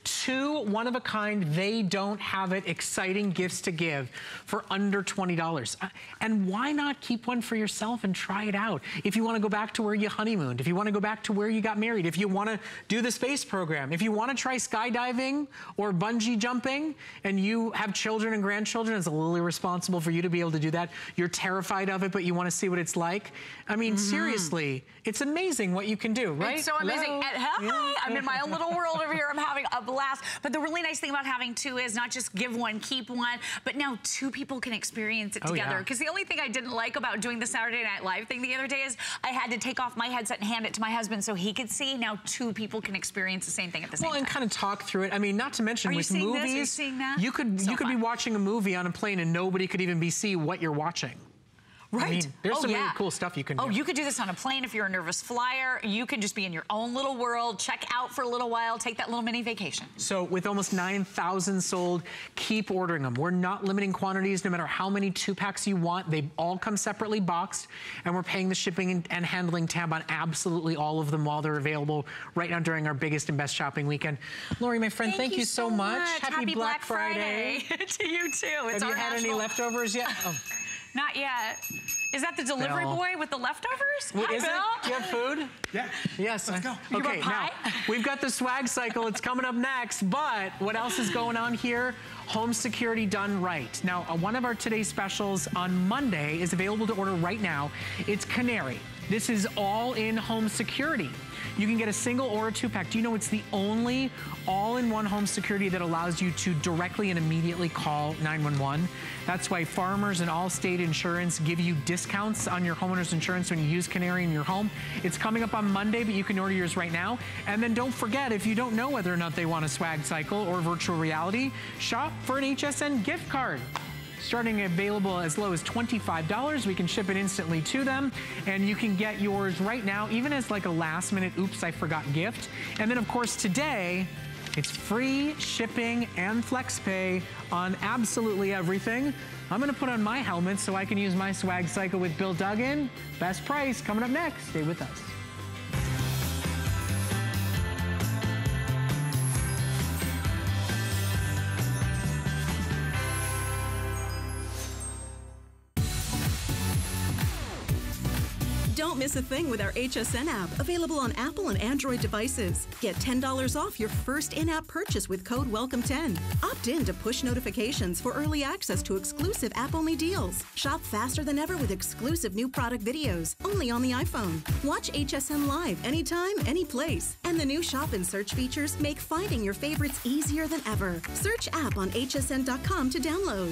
Two one-of-a-kind, they don't have it, exciting gifts to give for under twenty dollars. And why not keep one for yourself and try it out? If you want to go back to where you honeymooned, if you want to go back to where you got married, if you want to do the space program, if you want to try skydiving or bungee jumping, and you have children and grandchildren, it's a little irresponsible for you to be able to do that. You're terrified of it, but you want to see what it's like. I mean, mm-hmm. seriously, it's amazing what you can do, right? It's so amazing. And, hey, yeah. I'm in my own little world over here. I'm having a blast. But the really nice thing about having two is not just give one, keep one, but now two people can experience it oh, together. Because yeah. the only thing I didn't like about doing the Saturday Night Live thing the other day is I had to take off my headset and hand it to my husband so he could see. Now two people can experience the same thing at the same well, time. Well, and kind of talk through it. I mean, not to mention Are with you movies, this? Are you, seeing that? you could so you could fun. be watching a movie on a plane and nobody could even be see what you're watching. Right. I mean, there's oh, some yeah. really cool stuff you can do. Oh, you could do this on a plane if you're a nervous flyer. You can just be in your own little world, check out for a little while, take that little mini vacation. So with almost nine thousand sold, keep ordering them. We're not limiting quantities no matter how many two-packs you want. They all come separately boxed, and we're paying the shipping and, and handling tab on absolutely all of them while they're available right now during our biggest and best shopping weekend. Lori, my friend, thank, thank you so much. much. Happy, Happy Black, Black Friday. Friday. To you, too. It's Have our you had national... any leftovers yet? Oh. Not yet. Is that the delivery Bill. boy with the leftovers? Well, Hi, is Bill. It? Do you have food? Yeah. Yes. Let's go. You okay, now, we've got the swag cycle. It's coming up next, but what else is going on here? Home security done right. Now, uh, one of our today's specials on Monday is available to order right now. It's Canary. This is all in home security. You can get a single or a two-pack. Do you know it's the only all-in-one home security that allows you to directly and immediately call nine one one? That's why Farmers and Allstate Insurance give you discounts on your homeowner's insurance when you use Canary in your home. It's coming up on Monday, but you can order yours right now. And then don't forget, if you don't know whether or not they want a swag cycle or virtual reality, shop for an H S N gift card. Starting available as low as twenty-five dollars. We can ship it instantly to them, and you can get yours right now, even as like a last minute, oops, I forgot gift. And then of course today, it's free shipping and flex pay on absolutely everything. I'm gonna put on my helmet so I can use my swag cycle with Bill Duggan. Best price coming up next, stay with us. Don't miss a thing with our H S N app, available on Apple and Android devices. Get ten dollars off your first in-app purchase with code welcome ten. Opt in to push notifications for early access to exclusive app-only deals. Shop faster than ever with exclusive new product videos, only on the iPhone. Watch H S N Live anytime, anyplace. And the new Shop and Search features make finding your favorites easier than ever. Search app on H S N dot com to download.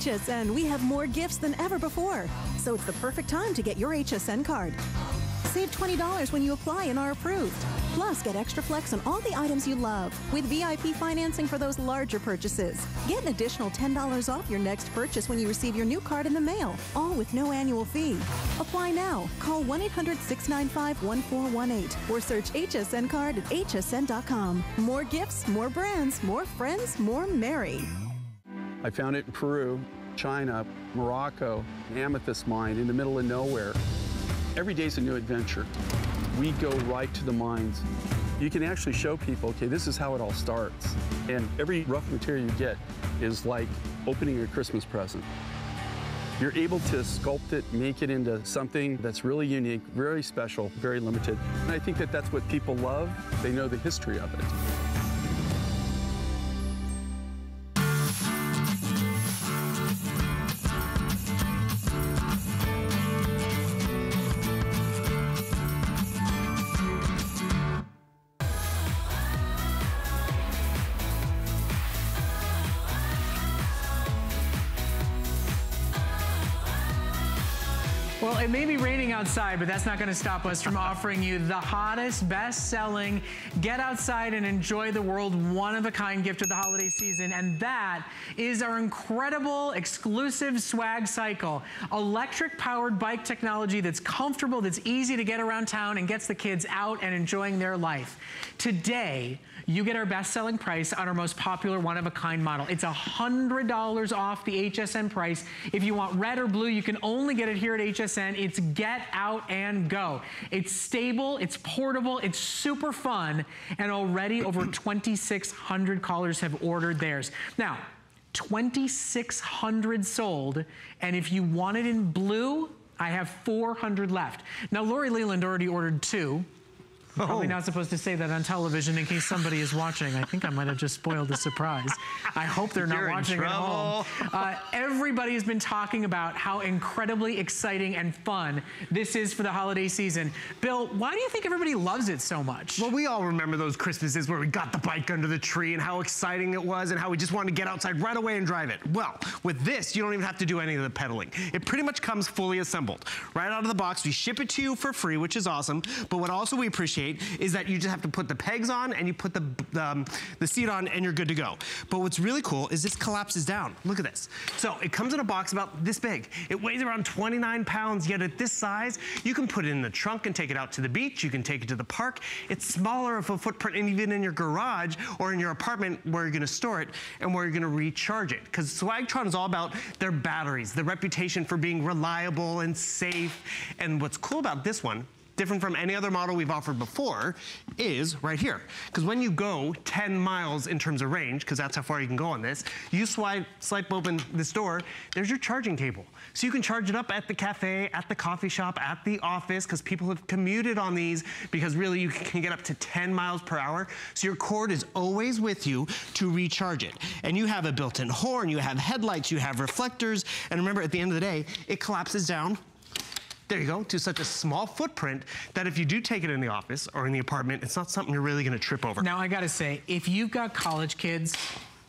H S N, we have more gifts than ever before, so it's the perfect time to get your H S N card. Save twenty dollars when you apply and are approved. Plus, get extra flex on all the items you love with V I P financing for those larger purchases. Get an additional ten dollars off your next purchase when you receive your new card in the mail, all with no annual fee. Apply now. Call one eight hundred, six nine five, one four one eight or search H S N card at H S N dot com. More gifts, more brands, more friends, more merry. I found it in Peru, China, Morocco, an amethyst mine in the middle of nowhere. Every day's a new adventure. We go right to the mines. You can actually show people, okay, this is how it all starts. And every rough material you get is like opening a Christmas present. You're able to sculpt it, make it into something that's really unique, very special, very limited. And I think that that's what people love. They know the history of it. It may be raining outside, but that's not going to stop us from offering you the hottest, best-selling, get outside and enjoy the world, one-of-a-kind gift of the holiday season, and that is our incredible, exclusive SwagCycle, electric-powered bike technology that's comfortable, that's easy to get around town, and gets the kids out and enjoying their life. Today, you get our best-selling price on our most popular one-of-a-kind model. It's one hundred dollars off the H S N price. If you want red or blue, you can only get it here at H S N. It's Get Out and Go. It's stable, it's portable, it's super fun, and already over twenty-six hundred callers have ordered theirs. Now, twenty-six hundred sold, and if you want it in blue, I have four hundred left. Now, Lori Leland already ordered two. I'm probably not supposed to say that on television in case somebody is watching. I think I might have just spoiled the surprise. I hope they're not You're watching at home. Uh, everybody has been talking about how incredibly exciting and fun this is for the holiday season. Bill, why do you think everybody loves it so much? Well, we all remember those Christmases where we got the bike under the tree and how exciting it was and how we just wanted to get outside right away and drive it. Well, with this, you don't even have to do any of the pedaling. It pretty much comes fully assembled. Right out of the box, we ship it to you for free, which is awesome. But what also we appreciate is that you just have to put the pegs on and you put the, um, the seat on and you're good to go. But what's really cool is this collapses down. Look at this. So it comes in a box about this big. It weighs around twenty-nine pounds, yet at this size, you can put it in the trunk and take it out to the beach. You can take it to the park. It's smaller of a footprint and even in your garage or in your apartment where you're gonna store it and where you're gonna recharge it. Because Swagtron is all about their batteries, their reputation for being reliable and safe. And what's cool about this one, different from any other model we've offered before, is right here. Because when you go ten miles in terms of range, because that's how far you can go on this, you swipe, swipe open this door, there's your charging cable. So you can charge it up at the cafe, at the coffee shop, at the office, because people have commuted on these, because really you can get up to ten miles per hour. So your cord is always with you to recharge it. And you have a built-in horn, you have headlights, you have reflectors, and remember at the end of the day, it collapses down. There you go, to such a small footprint that if you do take it in the office or in the apartment, it's not something you're really gonna trip over. Now I gotta say, if you've got college kids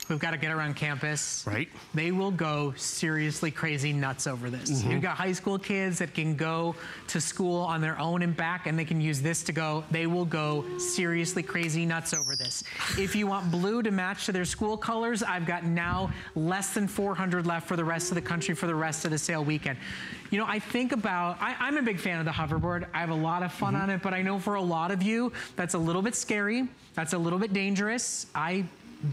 who've gotta get around campus, right? They will go seriously crazy nuts over this. Mm-hmm. You've got high school kids that can go to school on their own and back and they can use this to go, they will go seriously crazy nuts over this. If you want blue to match to their school colors, I've got now less than four hundred left for the rest of the country for the rest of the sale weekend. You know, I think about, I, I'm a big fan of the hoverboard. I have a lot of fun mm-hmm. on it, but I know for a lot of you, that's a little bit scary. That's a little bit dangerous. I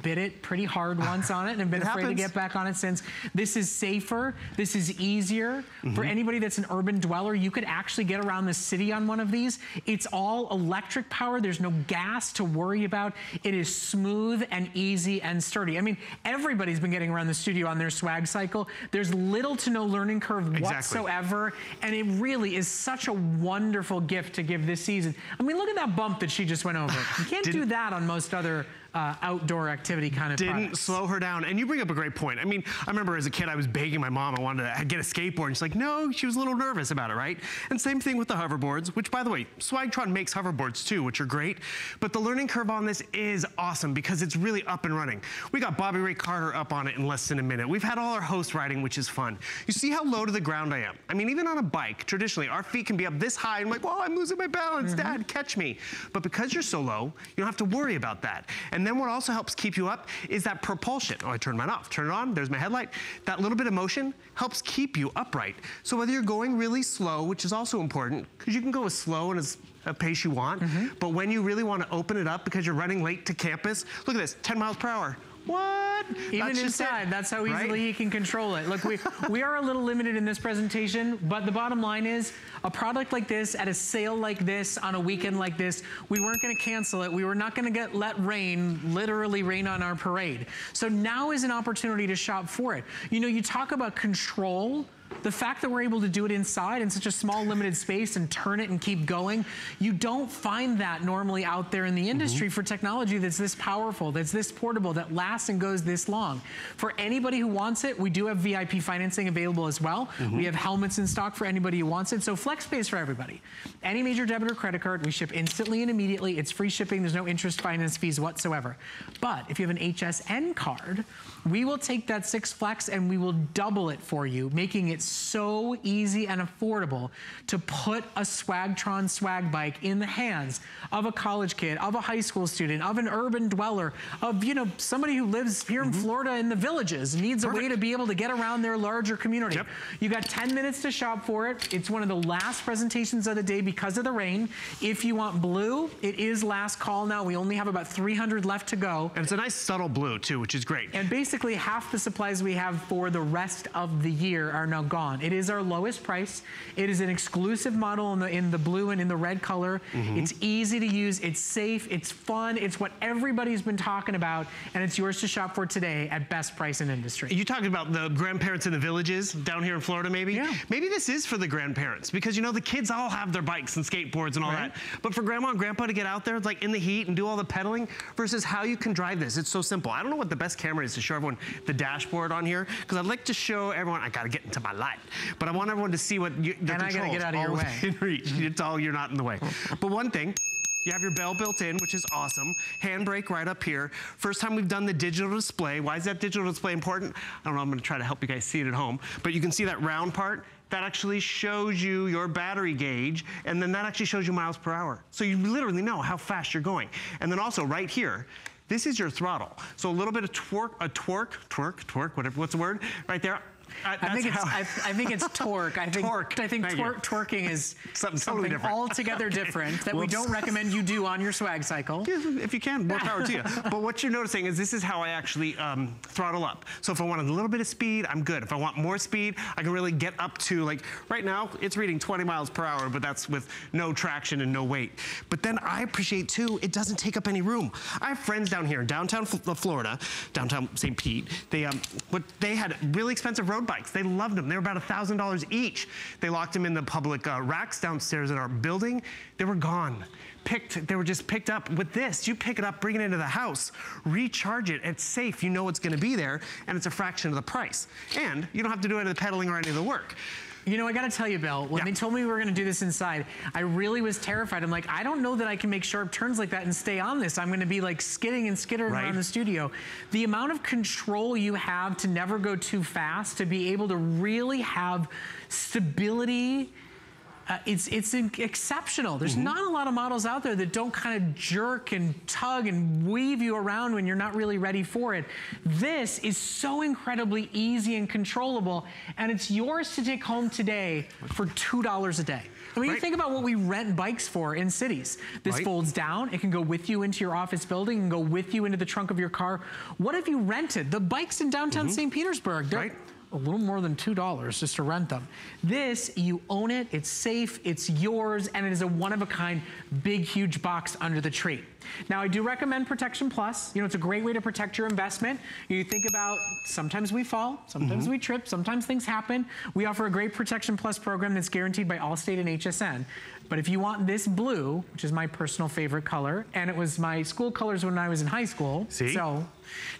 bit it pretty hard once on it and have been it afraid happens. to get back on it since. This is safer. This is easier. Mm-hmm. For anybody that's an urban dweller, you could actually get around the city on one of these. It's all electric power. There's no gas to worry about. It is smooth and easy and sturdy. I mean, everybody's been getting around the studio on their SwagCycle. There's little to no learning curve exactly. whatsoever. And it really is such a wonderful gift to give this season. I mean, look at that bump that she just went over. You can't do that on most other uh, outdoor activity kind of Didn't products. slow her down. And you bring up a great point. I mean, I remember as a kid, I was begging my mom I wanted to get a skateboard. And she's like, no, she was a little nervous about it, right? And same thing with the hoverboards, which by the way, Swagtron makes hoverboards too, which are great. But the learning curve on this is awesome because it's really up and running. We got Bobby Ray Carter up on it in less than a minute. We've had all our hosts riding, which is fun. You see how low to the ground I am. I mean, even on a bike, traditionally, our feet can be up this high. I'm like, whoa, I'm losing my balance, mm-hmm. Dad, catch me. But because you're so low, you don't have to worry about that. And then what also helps keep you up is that propulsion. Oh, I turned mine off, turn it on, there's my headlight. That little bit of motion helps keep you upright. So whether you're going really slow, which is also important, because you can go as slow and as a pace you want, mm-hmm. but when you really want to open it up because you're running late to campus, look at this, ten miles per hour. What? Even inside, that's how easily he can control it. Look, we, we are a little limited in this presentation, but the bottom line is a product like this, at a sale like this, on a weekend like this, we weren't gonna cancel it. We were not gonna get let rain, literally rain on our parade. So now is an opportunity to shop for it. You know, you talk about control. The fact that we're able to do it inside in such a small limited space and turn it and keep going, you don't find that normally out there in the industry mm-hmm. for technology that's this powerful, that's this portable, that lasts and goes this long. For anybody who wants it, we do have V I P financing available as well. Mm-hmm. We have helmets in stock for anybody who wants it. So Flex pays for everybody. Any major debit or credit card, we ship instantly and immediately. It's free shipping. There's no interest finance fees whatsoever. But if you have an H S N card, we will take that six Flex and we will double it for you, making it so easy and affordable to put a Swagtron swag bike in the hands of a college kid, of a high school student, of an urban dweller, of, you know, somebody who lives here in mm-hmm. Florida in the villages, needs Perfect. a way to be able to get around their larger community. Yep. You got ten minutes to shop for it. It's one of the last presentations of the day because of the rain. If you want blue, it is last call now. We only have about three hundred left to go. And it's a nice subtle blue too, which is great. And basically half the supplies we have for the rest of the year are now gone. It is our lowest price. It is an exclusive model in the, in the blue and in the red color. Mm-hmm. It's easy to use. It's safe. It's fun. It's what everybody's been talking about, and it's yours to shop for today at best price in industry. You talking about the grandparents in the villages down here in Florida, maybe? Yeah. Maybe this is for the grandparents because, you know, the kids all have their bikes and skateboards and all right. that, but for grandma and grandpa to get out there like in the heat and do all the pedaling versus how you can drive this. It's so simple. I don't know what the best camera is to show everyone the dashboard on here because I'd like to show everyone, I got to get into my light, but I want everyone to see what you, the and controls. I gotta get out of your way. In reach. It's all, you're not in the way. But one thing, you have your bell built in, which is awesome. Handbrake right up here. First time we've done the digital display. Why is that digital display important? I don't know, I'm gonna try to help you guys see it at home, but you can see that round part. That actually shows you your battery gauge, and then that actually shows you miles per hour. So you literally know how fast you're going. And then also right here, this is your throttle. So a little bit of twerk, a twerk, twerk, twerk, whatever, what's the word? Right there. I, I, think it's, I, I think it's torque. I think, torque. I think twerk, twerking is something, something totally altogether okay. different that Whoops. we don't recommend you do on your swag cycle. If you can, more power to you. But what you're noticing is this is how I actually um, throttle up. So if I want a little bit of speed, I'm good. If I want more speed, I can really get up to, like right now, it's reading twenty miles per hour, but that's with no traction and no weight. But then I appreciate too, it doesn't take up any room. I have friends down here in downtown Florida, downtown Saint Pete. They, um, what, they had really expensive roads. Bikes. They loved them. They were about a thousand dollars each. They locked them in the public uh, racks downstairs at our building. They were gone. Picked, they were just picked up. With this, you pick it up, bring it into the house, recharge it, it's safe, you know it's gonna be there, and it's a fraction of the price. And you don't have to do any of the pedaling or any of the work. You know, I gotta tell you, Bill, when yeah. they told me we were gonna do this inside, I really was terrified. I'm like, I don't know that I can make sharp turns like that and stay on this. I'm gonna be like skidding and skittering right. around the studio. The amount of control you have to never go too fast, to be able to really have stability, Uh, it's it's exceptional. There's mm-hmm. not a lot of models out there that don't kind of jerk and tug and weave you around when you're not really ready for it. This is so incredibly easy and controllable, and it's yours to take home today for two dollars a day. I mean, right. you think about what we rent bikes for in cities. This right. folds down. It can go with you into your office building and go with you into the trunk of your car. What have you rented? The bikes in downtown mm-hmm. Saint Petersburg. They're, right. a little more than two dollars just to rent them. This, you own it, it's safe, it's yours, and it is a one-of-a-kind, big, huge box under the tree. Now, I do recommend Protection Plus. You know, it's a great way to protect your investment. You think about, sometimes we fall, sometimes mm-hmm. we trip, sometimes things happen. We offer a great Protection Plus program that's guaranteed by Allstate and H S N. But if you want this blue, which is my personal favorite color, and it was my school colors when I was in high school. See? So,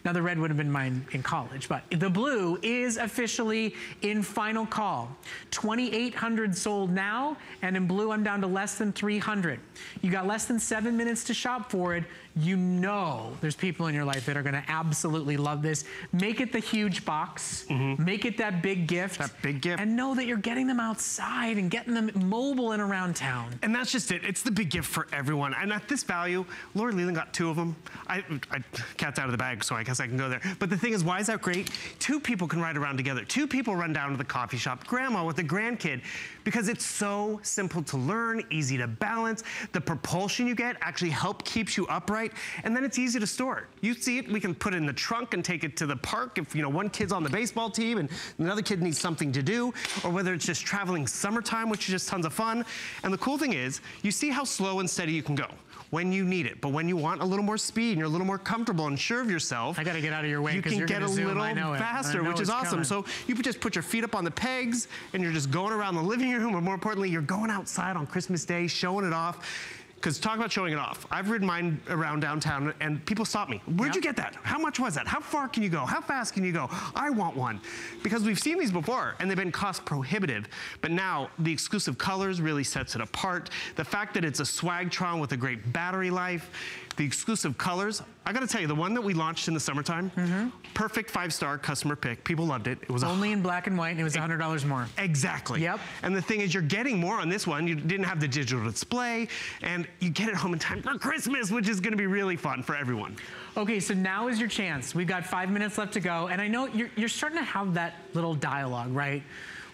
now the red would have been mine in college, but the blue is officially in final call. twenty-eight hundred sold now, and in blue I'm down to less than three hundred. You got less than seven minutes to shop for it. You know there's people in your life that are gonna absolutely love this. Make it the huge box, mm-hmm. make it that big gift. That big gift. And know that you're getting them outside and getting them mobile and around town. And that's just it, it's the big gift for everyone. And at this value, Lori Leland got two of them. I, I cat's out of the bag, so I guess I can go there. But the thing is, why is that great? Two people can ride around together. Two people run down to the coffee shop, grandma with the grandkid, because it's so simple to learn, easy to balance. The propulsion you get actually help keeps you upright, and then it's easy to store. You see it, we can put it in the trunk and take it to the park if, you know, one kid's on the baseball team and another kid needs something to do, or whether it's just traveling summertime, which is just tons of fun. And the cool thing is, you see how slow and steady you can go when you need it. But when you want a little more speed and you're a little more comfortable and sure of yourself, I gotta get out of your way, you can you're get a zoom. little faster, which is awesome. Coming. So you just put your feet up on the pegs and you're just going around the living room, or more importantly, you're going outside on Christmas Day, showing it off. Because talk about showing it off. I've ridden mine around downtown and people stop me. Where'd yep. you get that? How much was that? How far can you go? How fast can you go? I want one. Because we've seen these before and they've been cost prohibitive. But now the exclusive colors really sets it apart. The fact that it's a Swagtron with a great battery life, the exclusive colors. I gotta tell you, the one that we launched in the summertime, mm-hmm. perfect five-star customer pick. People loved it. It was only in black and white and it was one hundred dollars more. Exactly. Yep. And the thing is, you're getting more on this one. You didn't have the digital display and you get it home in time for Christmas, which is gonna be really fun for everyone. Okay, so now is your chance. We've got five minutes left to go, and I know you're, you're starting to have that little dialogue, right?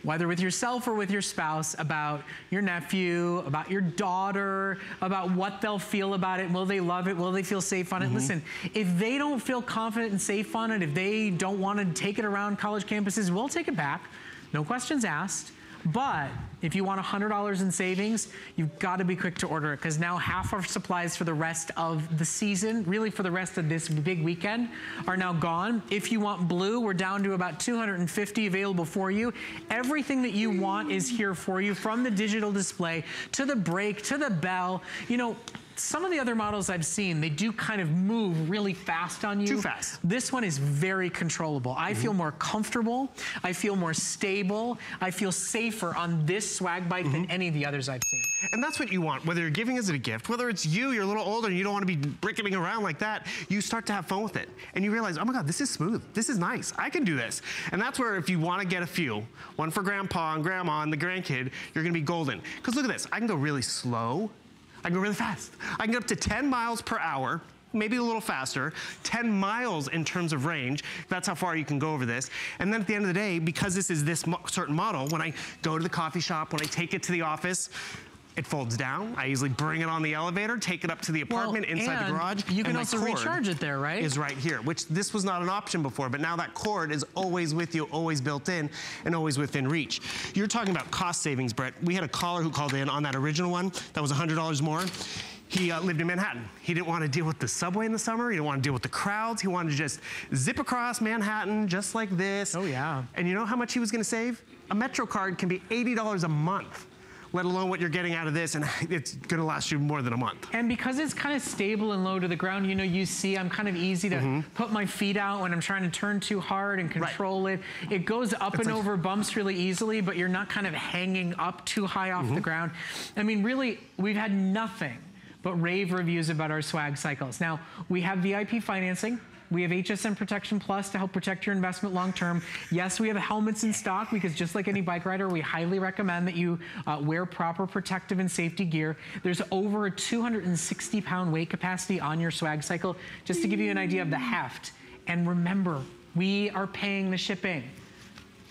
Whether with yourself or with your spouse, about your nephew, about your daughter, about what they'll feel about it. Will they love it? Will they feel safe on it? Mm-hmm. Listen, if they don't feel confident and safe on it, if they don't wanna take it around college campuses, we'll take it back, no questions asked. But if you want one hundred dollars in savings, you've got to be quick to order it, because now half our supplies for the rest of the season, really for the rest of this big weekend, are now gone. If you want blue, we're down to about two hundred fifty available for you. Everything that you want is here for you, from the digital display to the brake to the bell. You know, some of the other models I've seen, they do kind of move really fast on you. Too fast. This one is very controllable. I mm-hmm. feel more comfortable. I feel more stable. I feel safer on this swag bike mm-hmm. than any of the others I've seen. And that's what you want, whether you're giving us a gift, whether it's you, you're a little older and you don't want to be bricking around like that, you start to have fun with it. And you realize, oh my God, this is smooth. This is nice. I can do this. And that's where, if you want to get a few, one for grandpa and grandma and the grandkid, you're going to be golden. Because look at this. I can go really slow. I can go really fast. I can get up to ten miles per hour, maybe a little faster, ten miles in terms of range. That's how far you can go over this. And then at the end of the day, because this is this mo- certain model, when I go to the coffee shop, when I take it to the office, it folds down. I usually bring it on the elevator, take it up to the apartment, well, inside the garage. You can and also recharge it there, right? Is right here, which this was not an option before, but now that cord is always with you, always built in, and always within reach. You're talking about cost savings, Brett. We had a caller who called in on that original one that was one hundred dollars more. He uh, lived in Manhattan. He didn't want to deal with the subway in the summer. He didn't want to deal with the crowds. He wanted to just zip across Manhattan just like this. Oh, yeah. And you know how much he was going to save? A Metro card can be eighty dollars a month, let alone what you're getting out of this, and it's gonna last you more than a month. And because it's kind of stable and low to the ground, you know, you see I'm kind of easy to mm-hmm. put my feet out when I'm trying to turn too hard and control right. it. It goes up it's and like... over bumps really easily, but you're not kind of hanging up too high off mm-hmm. the ground. I mean, really, we've had nothing but rave reviews about our swag cycles. Now, we have V I P financing. We have H S N Protection Plus to help protect your investment long-term. Yes, we have helmets in stock, because just like any bike rider, we highly recommend that you uh, wear proper protective and safety gear. There's over a two hundred sixty pound weight capacity on your swag cycle, just to give you an idea of the heft. And remember, we are paying the shipping.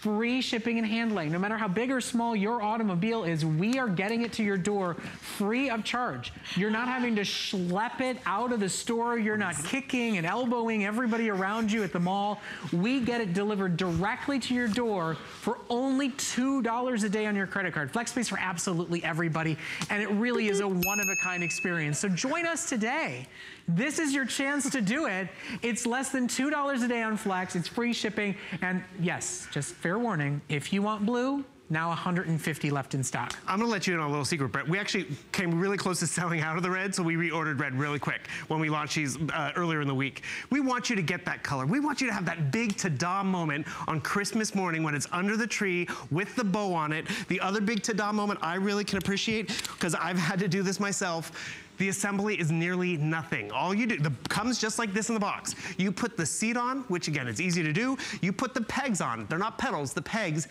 free shipping and handling. No matter how big or small your automobile is, we are getting it to your door free of charge. You're not having to schlep it out of the store. You're not kicking and elbowing everybody around you at the mall. We get it delivered directly to your door for only two dollars a day on your credit card. FlexPay for absolutely everybody, and it really is a one-of-a-kind experience. So join us today. This is your chance to do it. It's less than two dollars a day on Flex. It's free shipping. And yes, just fair warning, if you want blue, now one hundred fifty left in stock. I'm gonna let you in on a little secret, Brett. We actually came really close to selling out of the red, so we reordered red really quick when we launched these uh, earlier in the week. We want you to get that color. We want you to have that big ta-da moment on Christmas morning when it's under the tree with the bow on it. The other big ta-da moment I really can appreciate, because I've had to do this myself, the assembly is nearly nothing. All you do, the comes just like this in the box. You put the seat on, which again, it's easy to do. You put the pegs on. They're not pedals, the pegs.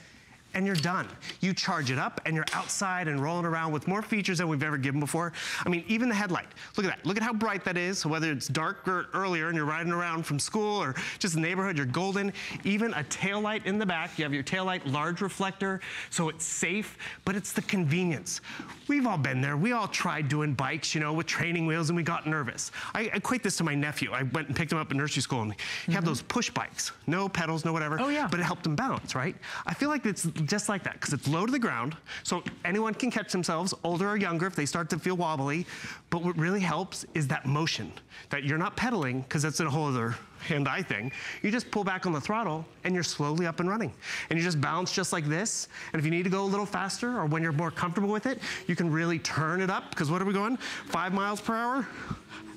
And you're done. You charge it up and you're outside and rolling around with more features than we've ever given before. I mean, even the headlight. Look at that. Look at how bright that is. So whether it's dark or earlier and you're riding around from school or just the neighborhood, you're golden. Even a taillight in the back. You have your taillight, large reflector, so it's safe, but it's the convenience. We've all been there. We all tried doing bikes, you know, with training wheels, and we got nervous. I equate this to my nephew. I went and picked him up at nursery school, and he mm-hmm. had those push bikes. No pedals, no whatever. Oh, yeah. But it helped him balance, right? I feel like it's just like that, because it's low to the ground, so anyone can catch themselves, older or younger, if they start to feel wobbly. But what really helps is that motion, that you're not pedaling, because that's a whole other hand-eye thing. You just pull back on the throttle, and you're slowly up and running. And you just bounce just like this, and if you need to go a little faster, or when you're more comfortable with it, you can really turn it up, because what are we going? Five miles per hour?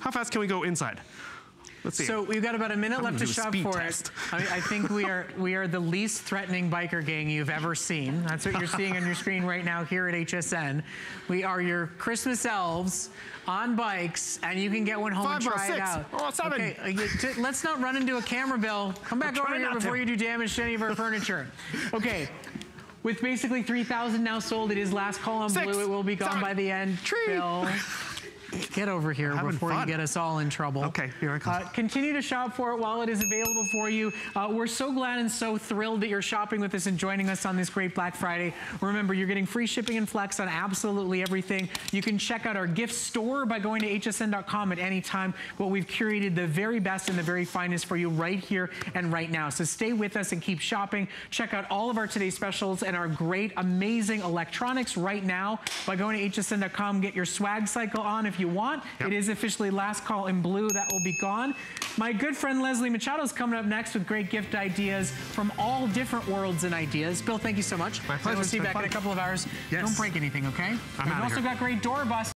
How fast can we go inside? Let's see. So we've got about a minute I'm left to shop for test. it. I, mean, I think we are we are the least threatening biker gang you've ever seen. That's what you're seeing on your screen right now here at H S N. We are your Christmas elves on bikes, and you can get one home Five and try six. it out. Oh, seven. Okay, let's not run into a camera, Bill. Come back over here before to. you do damage to any of our furniture. Okay. With basically three thousand now sold, it is last call on six, blue. It will be gone seven, by the end. Tree. Bill. Get over here before fun. you get us all in trouble. Okay, here I come. Uh, continue to shop for it while it is available for you. Uh, we're so glad and so thrilled that you're shopping with us and joining us on this great Black Friday. Remember, you're getting free shipping and Flex on absolutely everything. You can check out our gift store by going to H S N dot com at any time. But we've curated the very best and the very finest for you right here and right now. So stay with us and keep shopping. Check out all of our today's specials and our great, amazing electronics right now by going to H S N dot com. Get your swag cycle on if If you want. Yep. It is officially last call in blue. That will be gone. My good friend Leslie Machado is coming up next with great gift ideas from all different worlds and ideas. Bill, thank you so much. My pleasure. We'll see you back fun. in a couple of hours. Yes. Don't break anything, okay? I'm We've also here. got great door busts.